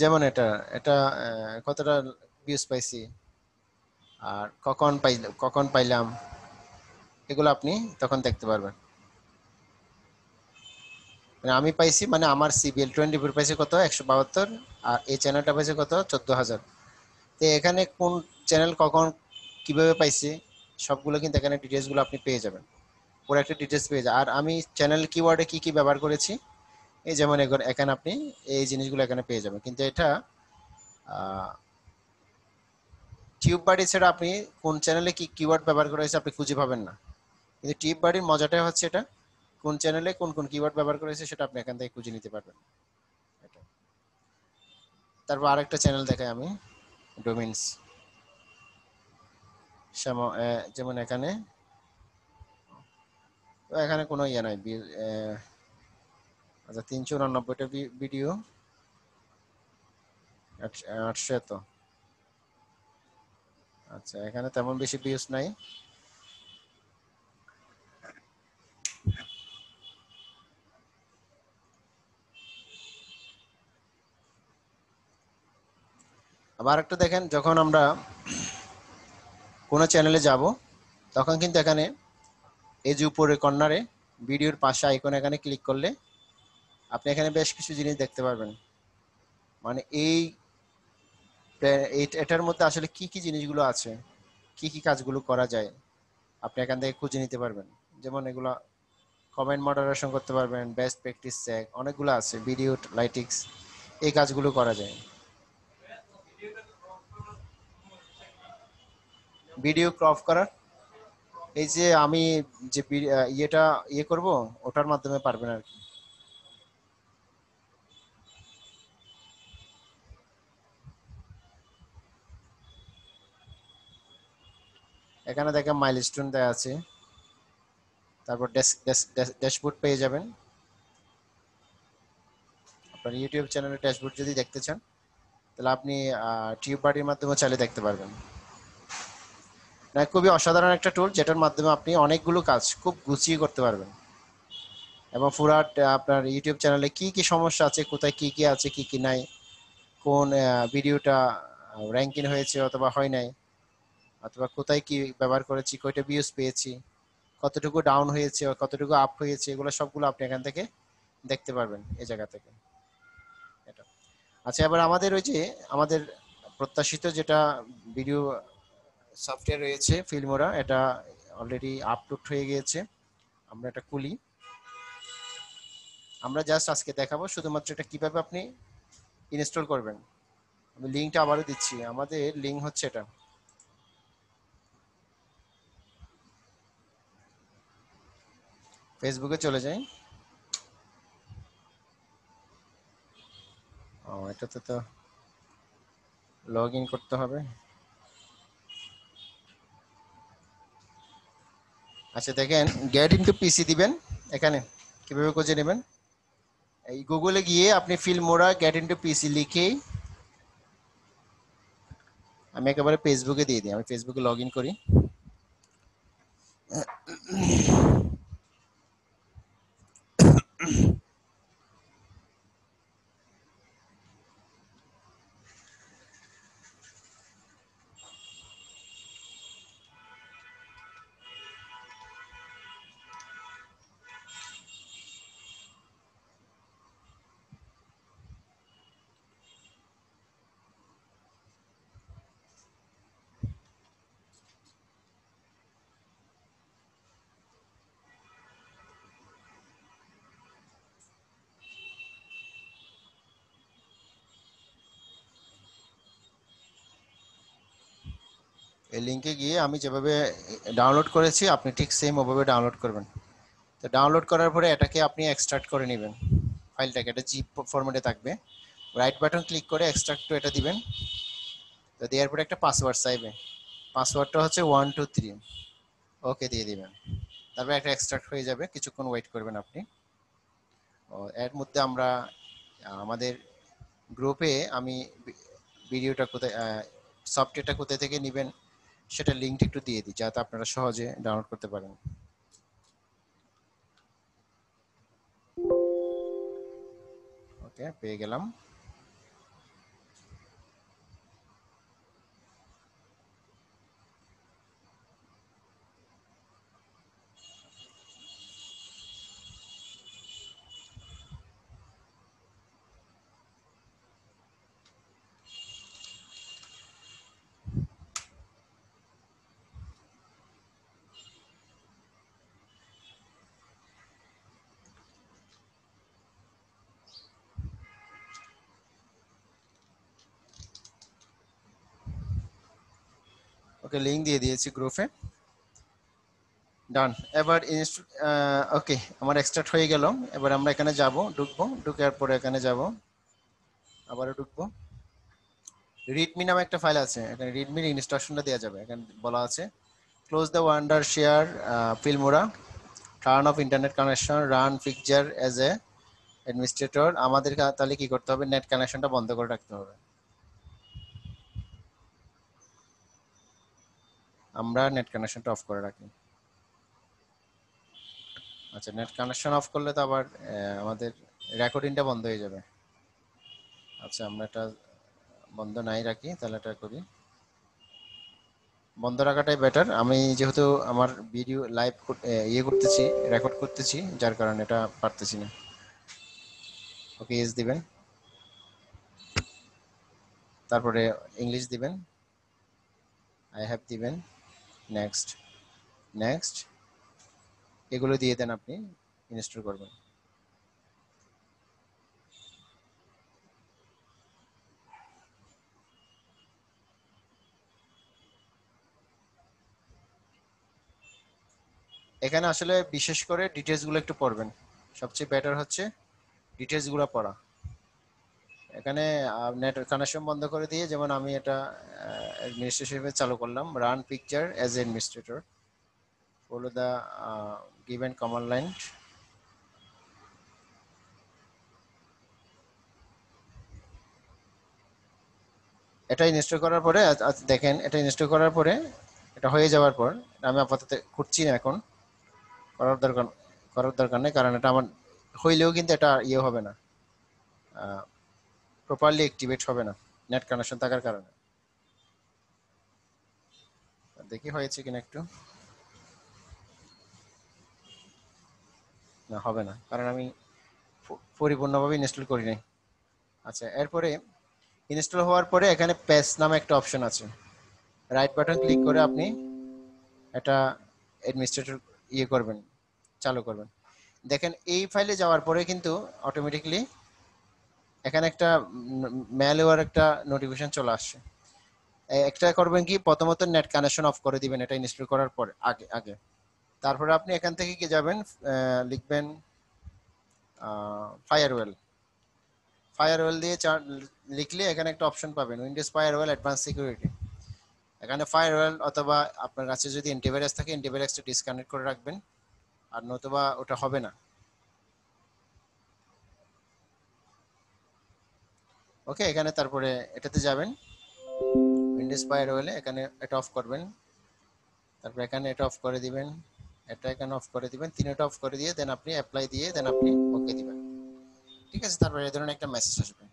যেমন এটা এটা কতটা ভিউজ পাইছি আর কখন পাইলাম এগুলো আপনি তখন দেখতে পারবেন। মানে আমি পাইছি মানে আমার সিবিএল 24 পাইছে কত 172 আর এই চ্যানেলটা পাইছে কত 14000। তো এখানে কোন চ্যানেল কখন কিভাবে পাইছে সবগুলো কিন্তু এখানে ডিটেইলস গুলো আপনি পেয়ে যাবেন, পুরো একটা ডিটেইলস পেয়ে যাবেন। আর আমি চ্যানেল কিওয়ার্ডে কি কি ব্যবহার করেছি এই যেমন এখানে আপনি এই জিনিসগুলো এখানে পেয়ে যাবেন। কিন্তু এটা টিউববাডি ছাড়া আপনি কোন চ্যানেলে কি কিওয়ার্ড ব্যবহার করা হয়েছে আপনি খুঁজে পাবেন না, কিন্তু টিউববাডির মজাটাই হচ্ছে এটা কোন চ্যানেলে কোন কোন কিওয়ার্ড ব্যবহার করা হয়েছে সেটা আপনি এখান থেকে খুঁজে নিতে পারবেন। এটা তারপর আরেকটা চ্যানেল দেখাই আমি ডোমেইনস, যেমন এখানে এখানে কোনো ইয়া নাই। আচ্ছা 389টা ভিডিও 800। আচ্ছা এখানে তেমন বেশি ভিউজ নাই। আবার একটা দেখেন যখন আমরা কোন চ্যানেলে যাব তখন কিন্তু এখানে এই যে উপরে কর্নারে ভিডিওর পাশে আইকন এখানে ক্লিক করলে আপনি এখানে বেশ কিছু জিনিস দেখতে পারবেন। মানে এই এটার মধ্যে আসলে কি কি জিনিসগুলো আছে কি কি কাজগুলো করা যায় আপনি এখান থেকে খুঁজে নিতে পারবেন। যেমন এগুলো কমেন্ট মডারেশন করতে পারবেন, বেস্ট প্র্যাকটিস চেক, অনেকগুলো আছে ভিডিও লাইটিক্স, এই কাজগুলো করা যায়। ভিডিও ক্রপ করার এই যে আমি যে ইয়েটা ইয়ে করব ওটার মাধ্যমে পারবেন আর কি। এখানে দেখেন মাইলস্টোন দেয়া আছে, তারপর ড্যাশবোর্ড পেয়ে যাবেন। আপনার ইউটিউব চ্যানেলের ড্যাশবোর্ড যদি দেখতে চান তাহলে আপনি টিউববাডির মাধ্যমে চালিয়ে দেখতে পারবেন। না খুবই অসাধারণ একটা টুল যেটার মাধ্যমে আপনি অনেকগুলো কাজ খুব গুছিয়ে করতে পারবেন এবং পুরা আপনার ইউটিউব চ্যানেলে কি কি সমস্যা আছে কোথায় কি কি আছে কি কি নাই কোন ভিডিওটা র্যাঙ্কিং হয়েছে অথবা হয় নাই অথবা কোথায় কি ব্যবহার করেছি কয়টা ভিউজ পেয়েছি কতটুকু ডাউন হয়েছে কতটুকু আপ হয়েছে এগুলো সবগুলো আপনি এখান থেকে দেখতে পারবেন এই জায়গা থেকে। এটা আচ্ছা এবার আমাদের ওই যে আমাদের প্রত্যাশিত যেটা ভিডিও সফটওয়্যার রয়েছে ফিল্মোরা এটা অলরেডি আপলোড হয়ে গিয়েছে। আমরা এটা খুলি, আমরা জাস্ট আজকে দেখাবো শুধুমাত্র এটা কিভাবে আপনি ইনস্টল করবেন। আমি লিঙ্কটা আবারও দিচ্ছি, আমাদের লিঙ্ক হচ্ছে এটা ফেসবুকে চলে যাই। ও এটাতে তো লগ ইন করতে হবে। আচ্ছা দেখেন গেট ইনটু পিসি দিবেন, এখানে কিভাবে খুঁজে নেবেন এই গুগলে গিয়ে আপনি ফিল্মোরা গেট ইনটু পিসি লিখে আমি একেবারে ফেসবুকে দিয়ে দিই। আমি ফেসবুকে লগ ইন করি, এই লিঙ্কে গিয়ে আমি যেভাবে ডাউনলোড করেছি আপনি ঠিক সেম ওভাবে ডাউনলোড করবেন। তো ডাউনলোড করার পরে এটাকে আপনি এক্সট্রাক্ট করে নেবেন, ফাইলটাকে এটা জিপ ফরম্যাটে থাকবে। রাইট বাটন ক্লিক করে এক্সট্রাক্ট টু এটা দিবেন। তো দেওয়ার পরে একটা পাসওয়ার্ড চাইবে, পাসওয়ার্ডটা হচ্ছে 123, ওকে দিয়ে দিবেন। তারপরে একটা এক্সট্রাক্ট হয়ে যাবে, কিছুক্ষণ ওয়েট করবেন আপনি। ও এর মধ্যে আমরা আমাদের গ্রুপে আমি ভিডিওটা কোথায় সফটওয়্যারটা কোথায় থেকে নেবেন সেটা লিঙ্কটা একটু দিয়ে দিই যাতে আপনারা সহজে ডাউনলোড করতে পারেন। ওকে পেয়ে গেলাম। ओके लिंक दिए दिए ग्रुपे डान एबार ओके हमारे एक्सट्रैक्ट हो गल एबार आमरा एखाने जाबो ढुकबो ढुकार परे एखाने जाबो आबारो ढुकबो रीडमी नामे एक फाइल आछे एखाने रीडमिर इन्स्ट्रक्शनटा देया जाबे एखाने बला आछे close the Wondershare Filmora turn off internet connection run picture as a administrator आमादेर ताहले कि करते होबे नेट कानेक्शनटा बंध करे राखते होबे आमरा नेट कानेक्शनटा अफ करे राखी अच्छा नेट कानेक्शन अफ कर ले तो आबार आमादेर रेकर्डिंगटा बंध हो जाए अच्छा आमरा एटा बंध नाई राखी ताहले एटा करी बंध राखाटाई बेटार आमी जेहेतु आमार भिडियो लाइव इये करतेछि रेकर्ड करतेछि जार कारणे एटा पारतेछि ना ओके एस दिबेन तारपरे इंग्लिश दिबेन आई हैव दिबेन नेक्स्ट नेक्स्ट এগুলো দিয়ে দেন আপনি ইনস্টল করবেন এখানে আসলে বিশেষ করে ডিটেইলস গুলো একটু পড়বেন সবচেয়ে বেটার হচ্ছে ডিটেইলস গুলো পড়া এখানে নেট কানেকশন বন্ধ করে দিয়ে যেমন আমি এটা অ্যাডমিনিস্ট্রেটরে চালু করলাম run picture as administrator follow the given command line এটা ইনস্টল করার পরে দেখেন এটা ইনস্টল করার পরে এটা হয়ে যাওয়ার পর আমি আপাতত খুঁজছি না এখন করার দরকার নেই কারণ এটা আমার হইলেও কিন্তু এটা ইয়ে হবে না প্রপারলি অ্যাক্টিভেট হবে না নেট কানেকশন থাকার কারণে দেখি হয়েছে কিনা একটু না হবে না কারণ আমি পরিপূর্ণভাবে ইনস্টল করি নাই আচ্ছা এরপরে ইনস্টল হওয়ার পরে এখানে পেস্ট নামে একটা অপশন আছে রাইট বাটন ক্লিক করে আপনি এটা অ্যাডমিনিস্ট্রেটর ইয়ে করবেন চালু করবেন দেখেন এই ফাইলে যাওয়ার পরে কিন্তু অটোমেটিক্যালি এখানে একটা ম্যালওয়্যার একটা নোটিফিকেশন চলে আসছে একটা করবেন কি প্রথমত নেট কানেকশন অফ করে দিবেন এটা ইনস্টল করার পরে আগে আগে তারপরে আপনি এখান থেকে কি যাবেন লিখবেন ফায়ারওয়াল ফায়ারওয়াল দিয়ে লিখলে এখানে একটা অপশন পাবেন উইন্ডোজ ফায়ারওয়াল অ্যাডভান্স সিকিউরিটি এখানে ফায়ারওয়াল অথবা আপনার কাছে যদি অ্যান্টিভাইরাস থাকে অ্যান্টিভাইরাসটা ডিসকানেক্ট করে রাখবেন আর নতুবা ওটা হবে না ওকে এখানে তারপরে এটাতে যাবেন উইন্ডোজ ফায়ারওয়ালে এখানে এটা অফ করবেন তারপর এখানে এটা অফ করে দিবেন এটা এখানে অফ করে দিবেন তিনটা অফ করে দিয়ে দেন আপনি অ্যাপ্লাই দিয়ে দেন আপনি ওকে দিবেন ঠিক আছে তারপর এই ধরনের একটা মেসেজ আসবে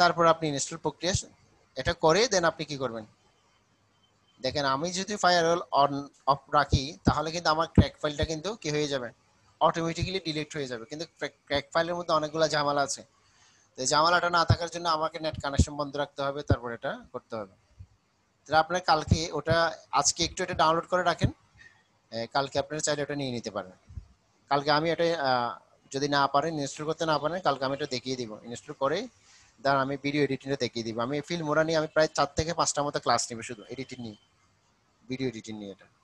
তারপর আপনি ইনস্টল প্রক্রিয়া এটা করে দেন আপনি কি করবেন দেখেন আমি যদি ফায়ারওয়াল অন অফ রাখি তাহলে কিন্তু আমার ক্র্যাক ফাইলটা কিন্তু কি হয়ে যাবে অটোমেটিক্যালি ডিলিট হয়ে যাবে কিন্তু ক্র্যাক ফাইলের মধ্যে অনেকগুলা ঝামেলা আছে তো ঝামেলাটা না থাকার জন্য আমাকে নেট কানেকশন বন্ধ রাখতে হবে তারপর এটা করতে হবে তাহলে আপনারা কালকে ওটা আজকে একটু এটা ডাউনলোড করে রাখেন কালকে আপনারা চাইলে ওটা নিয়ে নিতে পারেন কালকে আমি এটা যদি না পারেন ইনস্টল করতে না পারেন কালকে আমি এটা দেখিয়ে দিব ইনস্টল করে দাঁড় আমি ভিডিও এডিটিংটা দেখিয়ে দিব আমি Filmora নিয়ে আমি প্রায় 4 থেকে 5টা মতো ক্লাস নিব শুধু এডিটিং নিয়ে ভিডিও এডিটিং নিয়ে এটা